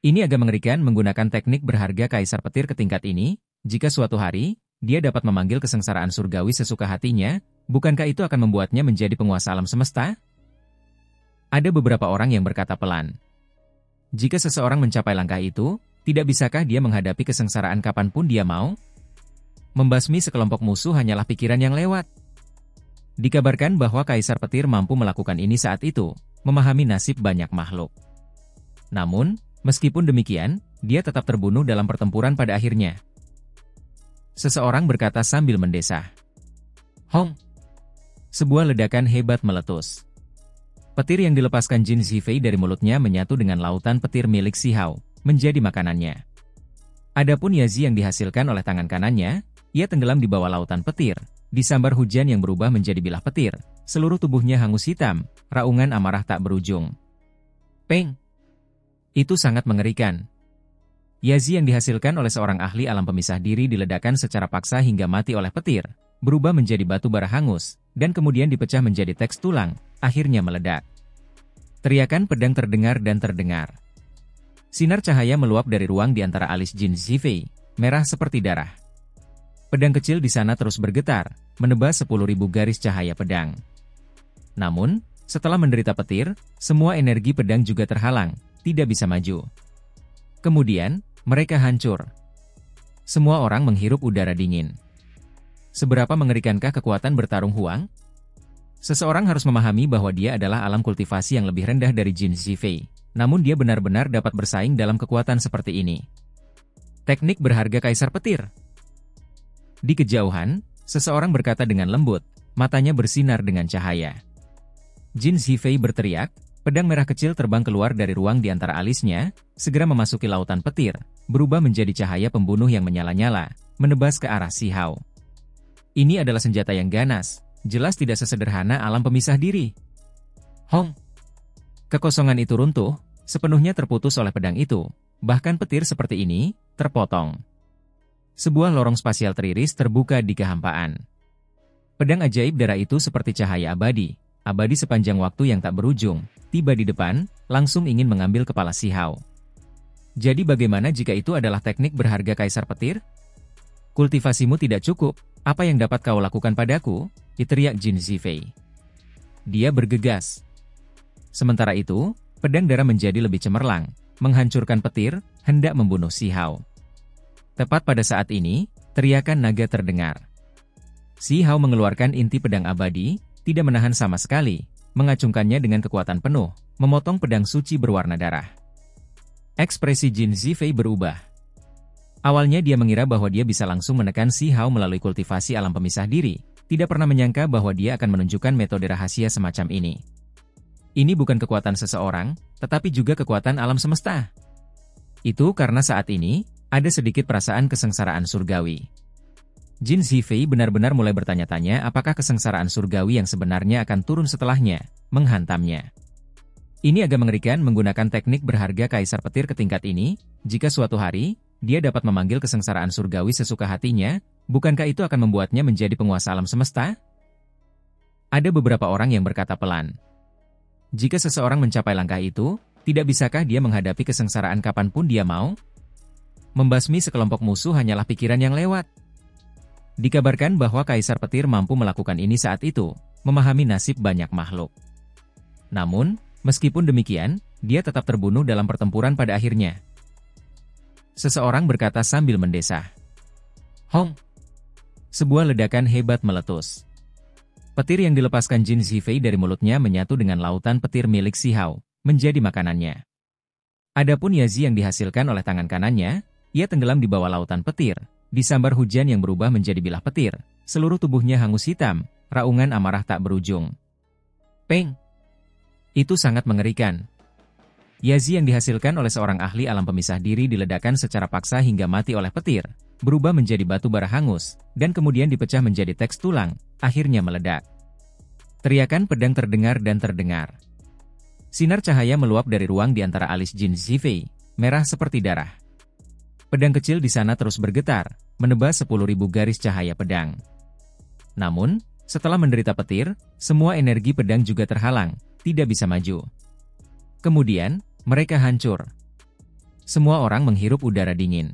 Ini agak mengerikan menggunakan teknik berharga Kaisar Petir ke tingkat ini, jika suatu hari, dia dapat memanggil kesengsaraan surgawi sesuka hatinya, bukankah itu akan membuatnya menjadi penguasa alam semesta? Ada beberapa orang yang berkata pelan. Jika seseorang mencapai langkah itu, tidak bisakah dia menghadapi kesengsaraan kapanpun dia mau? Membasmi sekelompok musuh hanyalah pikiran yang lewat. Dikabarkan bahwa Kaisar Petir mampu melakukan ini saat itu, memahami nasib banyak makhluk. Namun, meskipun demikian, dia tetap terbunuh dalam pertempuran pada akhirnya. Seseorang berkata sambil mendesah. Hong! Sebuah ledakan hebat meletus. Petir yang dilepaskan Jin Zifei dari mulutnya menyatu dengan lautan petir milik Shi Hao, menjadi makanannya. Adapun Yazi yang dihasilkan oleh tangan kanannya, ia tenggelam di bawah lautan petir, disambar hujan yang berubah menjadi bilah petir, seluruh tubuhnya hangus hitam, raungan amarah tak berujung. Peng! Itu sangat mengerikan. Yazi yang dihasilkan oleh seorang ahli alam pemisah diri diledakkan secara paksa hingga mati oleh petir, berubah menjadi batu bara hangus, dan kemudian dipecah menjadi teks tulang, akhirnya meledak. Teriakan pedang terdengar dan terdengar. Sinar cahaya meluap dari ruang di antara alis Jin Zifei, merah seperti darah. Pedang kecil di sana terus bergetar, menebas sepuluh ribu garis cahaya pedang. Namun, setelah menderita petir, semua energi pedang juga terhalang, tidak bisa maju. Kemudian, mereka hancur. Semua orang menghirup udara dingin. Seberapa mengerikankah kekuatan bertarung Huang? Seseorang harus memahami bahwa dia adalah alam kultivasi yang lebih rendah dari Jin Zifei, namun dia benar-benar dapat bersaing dalam kekuatan seperti ini. Teknik berharga Kaisar Petir. Di kejauhan, seseorang berkata dengan lembut, matanya bersinar dengan cahaya. Jin Zifei berteriak, pedang merah kecil terbang keluar dari ruang di antara alisnya, segera memasuki lautan petir, berubah menjadi cahaya pembunuh yang menyala-nyala, menebas ke arah Shi Hao. Ini adalah senjata yang ganas, jelas tidak sesederhana alam pemisah diri. Hong! Kekosongan itu runtuh, sepenuhnya terputus oleh pedang itu, bahkan petir seperti ini, terpotong. Sebuah lorong spasial teriris terbuka di kehampaan. Pedang ajaib darah itu seperti cahaya abadi, abadi sepanjang waktu yang tak berujung, tiba di depan, langsung ingin mengambil kepala Shi Hao. Jadi bagaimana jika itu adalah teknik berharga Kaisar Petir? Kultivasimu tidak cukup, apa yang dapat kau lakukan padaku? Teriak Jin Zifei. Dia bergegas. Sementara itu, pedang darah menjadi lebih cemerlang, menghancurkan petir, hendak membunuh Shi Hao. Tepat pada saat ini, teriakan naga terdengar. Shi Hao mengeluarkan inti pedang abadi, tidak menahan sama sekali, mengacungkannya dengan kekuatan penuh, memotong pedang suci berwarna darah. Ekspresi Jin Zifei berubah. Awalnya dia mengira bahwa dia bisa langsung menekan Shi Hao melalui kultivasi alam pemisah diri, tidak pernah menyangka bahwa dia akan menunjukkan metode rahasia semacam ini. Ini bukan kekuatan seseorang, tetapi juga kekuatan alam semesta. Itu karena saat ini, ada sedikit perasaan kesengsaraan surgawi. Jin Zifei benar-benar mulai bertanya-tanya apakah kesengsaraan surgawi yang sebenarnya akan turun setelahnya, menghantamnya. Ini agak mengerikan menggunakan teknik berharga Kaisar Petir ke tingkat ini, jika suatu hari, dia dapat memanggil kesengsaraan surgawi sesuka hatinya, bukankah itu akan membuatnya menjadi penguasa alam semesta? Ada beberapa orang yang berkata pelan. Jika seseorang mencapai langkah itu, tidak bisakah dia menghadapi kesengsaraan kapanpun dia mau? Membasmi sekelompok musuh hanyalah pikiran yang lewat. Dikabarkan bahwa Kaisar Petir mampu melakukan ini saat itu, memahami nasib banyak makhluk. Namun, meskipun demikian, dia tetap terbunuh dalam pertempuran pada akhirnya. Seseorang berkata sambil mendesah. Hong! Sebuah ledakan hebat meletus. Petir yang dilepaskan Jin Zifei dari mulutnya menyatu dengan lautan petir milik Shi Hao, menjadi makanannya. Adapun Yazi yang dihasilkan oleh tangan kanannya, ia tenggelam di bawah lautan petir. Disambar hujan yang berubah menjadi bilah petir, seluruh tubuhnya hangus hitam, raungan amarah tak berujung. Peng! Itu sangat mengerikan. Yazi yang dihasilkan oleh seorang ahli alam pemisah diri diledakkan secara paksa hingga mati oleh petir, berubah menjadi batu bara hangus, dan kemudian dipecah menjadi teks tulang, akhirnya meledak. Teriakan pedang terdengar dan terdengar. Sinar cahaya meluap dari ruang di antara alis Jin Zifei, merah seperti darah. Pedang kecil di sana terus bergetar, menebas sepuluh ribu garis cahaya pedang. Namun, setelah menderita petir, semua energi pedang juga terhalang, tidak bisa maju. Kemudian, mereka hancur. Semua orang menghirup udara dingin.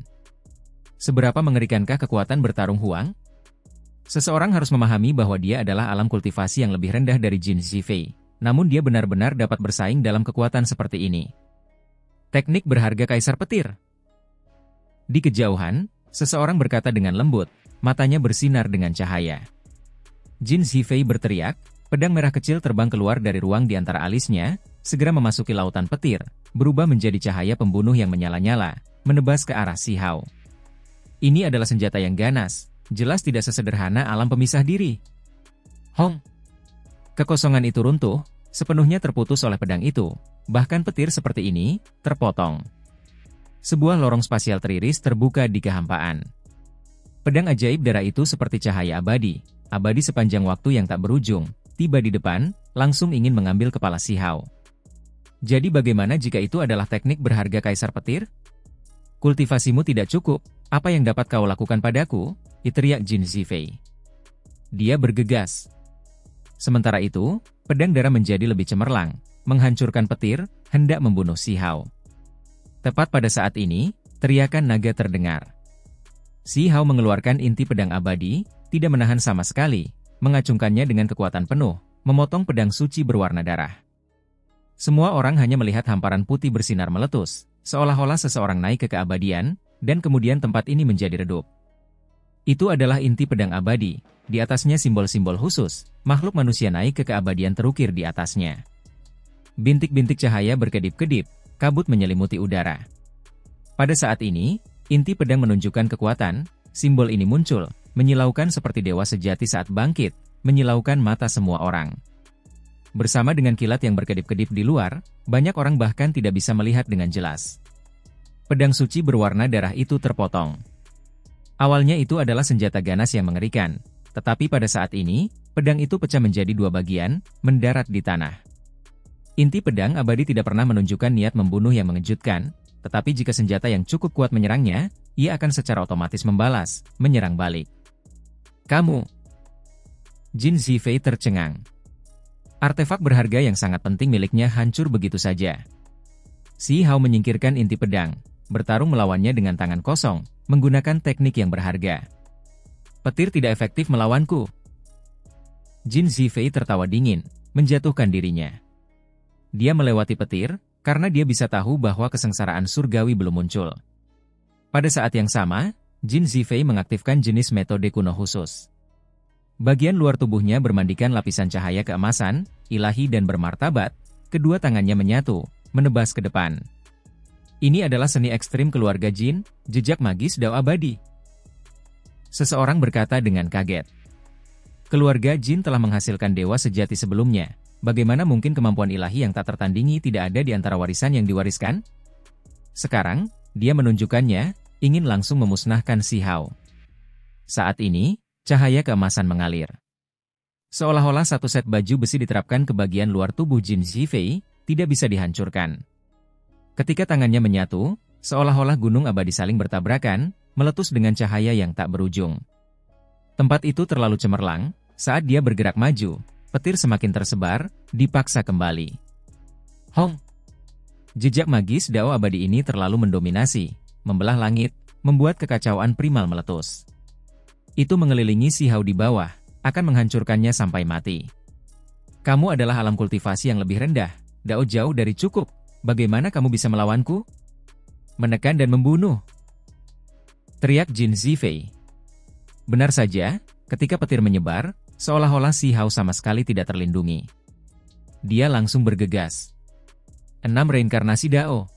Seberapa mengerikankah kekuatan bertarung Huang? Seseorang harus memahami bahwa dia adalah alam kultivasi yang lebih rendah dari Jin Zifei, namun dia benar-benar dapat bersaing dalam kekuatan seperti ini. Teknik berharga Kaisar Petir. Di kejauhan, seseorang berkata dengan lembut, matanya bersinar dengan cahaya. Jin Zifei berteriak, pedang merah kecil terbang keluar dari ruang di antara alisnya, segera memasuki lautan petir, berubah menjadi cahaya pembunuh yang menyala-nyala, menebas ke arah Shi Hao. Ini adalah senjata yang ganas, jelas tidak sesederhana alam pemisah diri. Hong! Kekosongan itu runtuh, sepenuhnya terputus oleh pedang itu, bahkan petir seperti ini, terpotong. Sebuah lorong spasial teriris terbuka di kehampaan. Pedang ajaib darah itu seperti cahaya abadi, abadi sepanjang waktu yang tak berujung, tiba di depan, langsung ingin mengambil kepala Shi Hao. Jadi bagaimana jika itu adalah teknik berharga Kaisar Petir? Kultivasimu tidak cukup, apa yang dapat kau lakukan padaku? Teriak Jin Zifei. Dia bergegas. Sementara itu, pedang darah menjadi lebih cemerlang, menghancurkan petir, hendak membunuh Shi Hao. Tepat pada saat ini, teriakan naga terdengar. Shi Hao mengeluarkan inti pedang abadi, tidak menahan sama sekali, mengacungkannya dengan kekuatan penuh, memotong pedang suci berwarna darah. Semua orang hanya melihat hamparan putih bersinar meletus, seolah-olah seseorang naik ke keabadian, dan kemudian tempat ini menjadi redup. Itu adalah inti pedang abadi, di atasnya simbol-simbol khusus, makhluk manusia naik ke keabadian terukir di atasnya. Bintik-bintik cahaya berkedip-kedip, kabut menyelimuti udara. Pada saat ini, inti pedang menunjukkan kekuatan, simbol ini muncul, menyilaukan seperti dewa sejati saat bangkit, menyilaukan mata semua orang. Bersama dengan kilat yang berkedip-kedip di luar, banyak orang bahkan tidak bisa melihat dengan jelas. Pedang suci berwarna darah itu terpotong. Awalnya itu adalah senjata ganas yang mengerikan, tetapi pada saat ini, pedang itu pecah menjadi dua bagian, mendarat di tanah. Inti pedang abadi tidak pernah menunjukkan niat membunuh yang mengejutkan, tetapi jika senjata yang cukup kuat menyerangnya, ia akan secara otomatis membalas, menyerang balik. Kamu! Jin Zifei tercengang. Artefak berharga yang sangat penting miliknya hancur begitu saja. Shi Hao menyingkirkan inti pedang, bertarung melawannya dengan tangan kosong, menggunakan teknik yang berharga. Petir tidak efektif melawanku. Jin Zifei tertawa dingin, menjatuhkan dirinya. Dia melewati petir, karena dia bisa tahu bahwa kesengsaraan surgawi belum muncul. Pada saat yang sama, Jin Zifei mengaktifkan jenis metode kuno khusus. Bagian luar tubuhnya bermandikan lapisan cahaya keemasan, ilahi dan bermartabat, kedua tangannya menyatu, menebas ke depan. Ini adalah seni ekstrim keluarga Jin, jejak magis Dao abadi. Seseorang berkata dengan kaget. Keluarga Jin telah menghasilkan dewa sejati sebelumnya, bagaimana mungkin kemampuan ilahi yang tak tertandingi tidak ada di antara warisan yang diwariskan? Sekarang, dia menunjukkannya, ingin langsung memusnahkan Shi Hao. Saat ini, cahaya keemasan mengalir. Seolah-olah satu set baju besi diterapkan ke bagian luar tubuh Jin Zifei, tidak bisa dihancurkan. Ketika tangannya menyatu, seolah-olah gunung abadi saling bertabrakan, meletus dengan cahaya yang tak berujung. Tempat itu terlalu cemerlang, saat dia bergerak maju, petir semakin tersebar, dipaksa kembali. Hong! Jejak magis Dao abadi ini terlalu mendominasi, membelah langit, membuat kekacauan primal meletus. Itu mengelilingi Shi Hao di bawah, akan menghancurkannya sampai mati. Kamu adalah alam kultivasi yang lebih rendah, Dao jauh dari cukup, bagaimana kamu bisa melawanku? Menekan dan membunuh. Teriak Jin Zifei. Benar saja, ketika petir menyebar, seolah-olah Shi Hao sama sekali tidak terlindungi. Dia langsung bergegas. Enam Reinkarnasi Dao.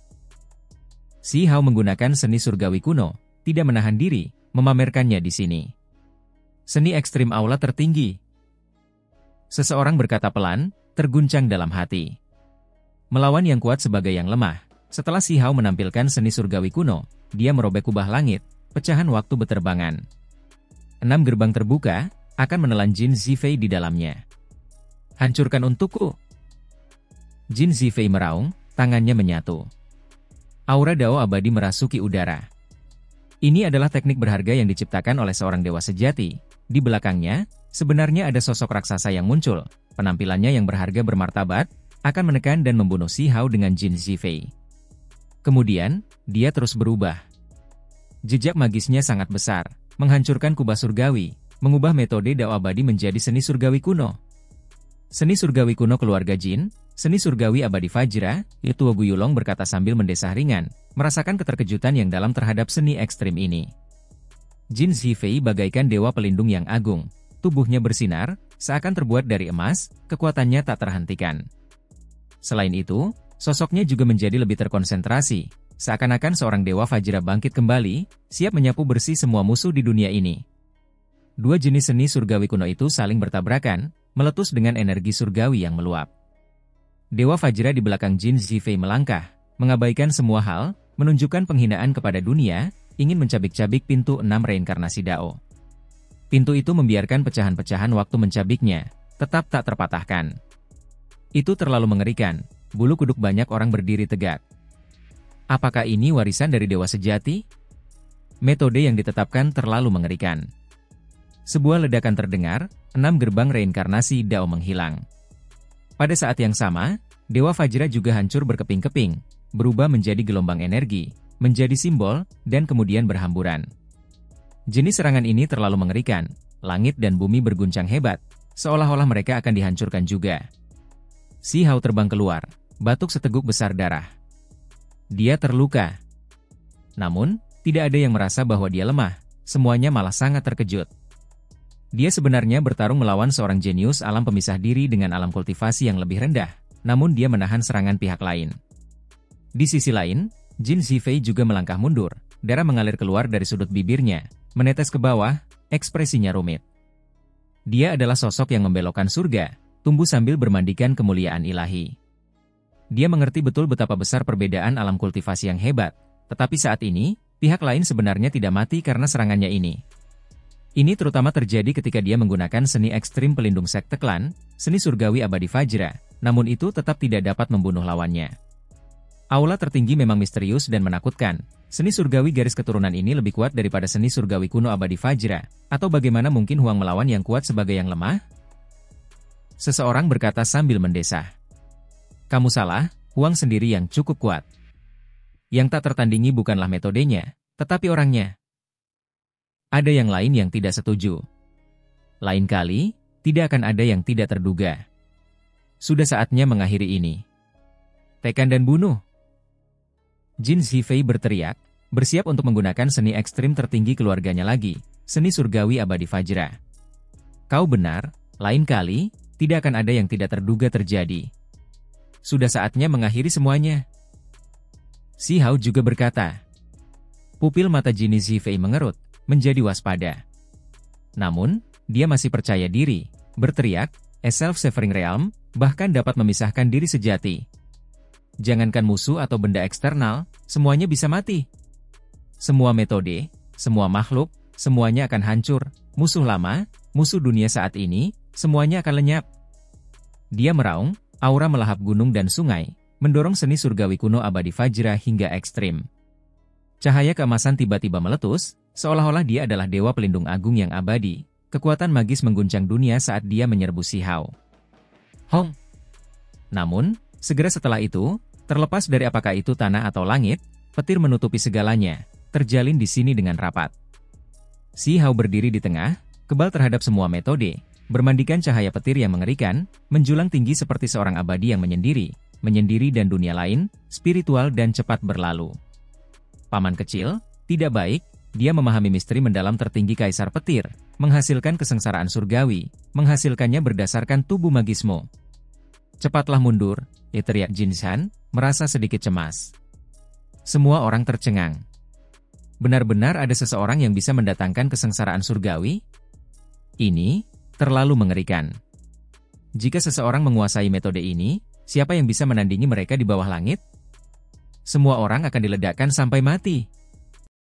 Shi Hao menggunakan seni surgawi kuno, tidak menahan diri, memamerkannya di sini. Seni ekstrim aula tertinggi. Seseorang berkata pelan, terguncang dalam hati. Melawan yang kuat sebagai yang lemah, setelah Shi Hao menampilkan seni surgawi kuno, dia merobek kubah langit, pecahan waktu beterbangan. Enam gerbang terbuka, akan menelan Jin Zifei di dalamnya. Hancurkan untukku. Jin Zifei meraung, tangannya menyatu. Aura Dao abadi merasuki udara. Ini adalah teknik berharga yang diciptakan oleh seorang dewa sejati. Di belakangnya, sebenarnya ada sosok raksasa yang muncul. Penampilannya yang berharga bermartabat, akan menekan dan membunuh Shi Hao dengan Jin Zifei. Kemudian, dia terus berubah. Jejak magisnya sangat besar, menghancurkan kubah surgawi, mengubah metode Dao abadi menjadi seni surgawi kuno. Seni surgawi kuno keluarga Jin, seni surgawi abadi Vajra, Tuogu Yulong berkata sambil mendesah ringan, merasakan keterkejutan yang dalam terhadap seni ekstrim ini. Jin Zifei bagaikan dewa pelindung yang agung, tubuhnya bersinar, seakan terbuat dari emas, kekuatannya tak terhentikan. Selain itu, sosoknya juga menjadi lebih terkonsentrasi, seakan-akan seorang dewa Vajra bangkit kembali, siap menyapu bersih semua musuh di dunia ini. Dua jenis seni surgawi kuno itu saling bertabrakan, meletus dengan energi surgawi yang meluap. Dewa Vajra di belakang Jin Zifei melangkah, mengabaikan semua hal, menunjukkan penghinaan kepada dunia, ingin mencabik-cabik pintu enam reinkarnasi Dao. Pintu itu membiarkan pecahan-pecahan waktu mencabiknya, tetap tak terpatahkan. Itu terlalu mengerikan, bulu kuduk banyak orang berdiri tegak. Apakah ini warisan dari dewa sejati? Metode yang ditetapkan terlalu mengerikan. Sebuah ledakan terdengar, enam gerbang reinkarnasi Dao menghilang. Pada saat yang sama, Dewa Vajra juga hancur berkeping-keping, berubah menjadi gelombang energi, menjadi simbol, dan kemudian berhamburan. Jenis serangan ini terlalu mengerikan, langit dan bumi berguncang hebat, seolah-olah mereka akan dihancurkan juga. Shi Hao terbang keluar, batuk seteguk besar darah. Dia terluka. Namun, tidak ada yang merasa bahwa dia lemah, semuanya malah sangat terkejut. Dia sebenarnya bertarung melawan seorang jenius alam pemisah diri dengan alam kultivasi yang lebih rendah, namun dia menahan serangan pihak lain. Di sisi lain, Jin Zifei juga melangkah mundur, darah mengalir keluar dari sudut bibirnya, menetes ke bawah, ekspresinya rumit. Dia adalah sosok yang membelokkan surga, tumbuh sambil bermandikan kemuliaan ilahi. Dia mengerti betul betapa besar perbedaan alam kultivasi yang hebat, tetapi saat ini, pihak lain sebenarnya tidak mati karena serangannya ini. Ini terutama terjadi ketika dia menggunakan seni ekstrim pelindung sekte klan, seni surgawi abadi Vajra, namun itu tetap tidak dapat membunuh lawannya. Aula tertinggi memang misterius dan menakutkan, seni surgawi garis keturunan ini lebih kuat daripada seni surgawi kuno abadi Vajra, atau bagaimana mungkin Huang melawan yang kuat sebagai yang lemah? seseorang berkata sambil mendesah. Kamu salah, Wang sendiri yang cukup kuat. Yang tak tertandingi bukanlah metodenya, tetapi orangnya. Ada yang lain yang tidak setuju. Lain kali, tidak akan ada yang tidak terduga. Sudah saatnya mengakhiri ini. Tekan dan bunuh. Jin Zifei berteriak, bersiap untuk menggunakan seni ekstrim tertinggi keluarganya lagi, seni surgawi abadi Vajra. Kau benar, lain kali, tidak akan ada yang tidak terduga terjadi. Sudah saatnya mengakhiri semuanya. Shi Hao juga berkata. Pupil mata Jin Zifei mengerut, menjadi waspada. Namun, dia masih percaya diri, berteriak, A self-severing realm, bahkan dapat memisahkan diri sejati. Jangankan musuh atau benda eksternal, semuanya bisa mati. Semua metode, semua makhluk, semuanya akan hancur. Musuh lama, musuh dunia saat ini, semuanya akan lenyap. Dia meraung, aura melahap gunung dan sungai, mendorong seni surgawi kuno abadi Vajra hingga ekstrim. Cahaya keemasan tiba-tiba meletus, seolah-olah dia adalah dewa pelindung agung yang abadi. Kekuatan magis mengguncang dunia saat dia menyerbu Shi Hao. Hong! Namun, segera setelah itu, terlepas dari apakah itu tanah atau langit, petir menutupi segalanya, terjalin di sini dengan rapat. Shi Hao berdiri di tengah, kebal terhadap semua metode, bermandikan cahaya petir yang mengerikan, menjulang tinggi seperti seorang abadi yang menyendiri, menyendiri dan dunia lain, spiritual dan cepat berlalu. Paman kecil, tidak baik, dia memahami misteri mendalam tertinggi Kaisar Petir, menghasilkan kesengsaraan surgawi, menghasilkannya berdasarkan tubuh magismu. Cepatlah mundur, teriak Jin Zhan, merasa sedikit cemas. Semua orang tercengang. Benar-benar ada seseorang yang bisa mendatangkan kesengsaraan surgawi? Ini terlalu mengerikan. Jika seseorang menguasai metode ini, siapa yang bisa menandingi mereka di bawah langit? Semua orang akan diledakkan sampai mati.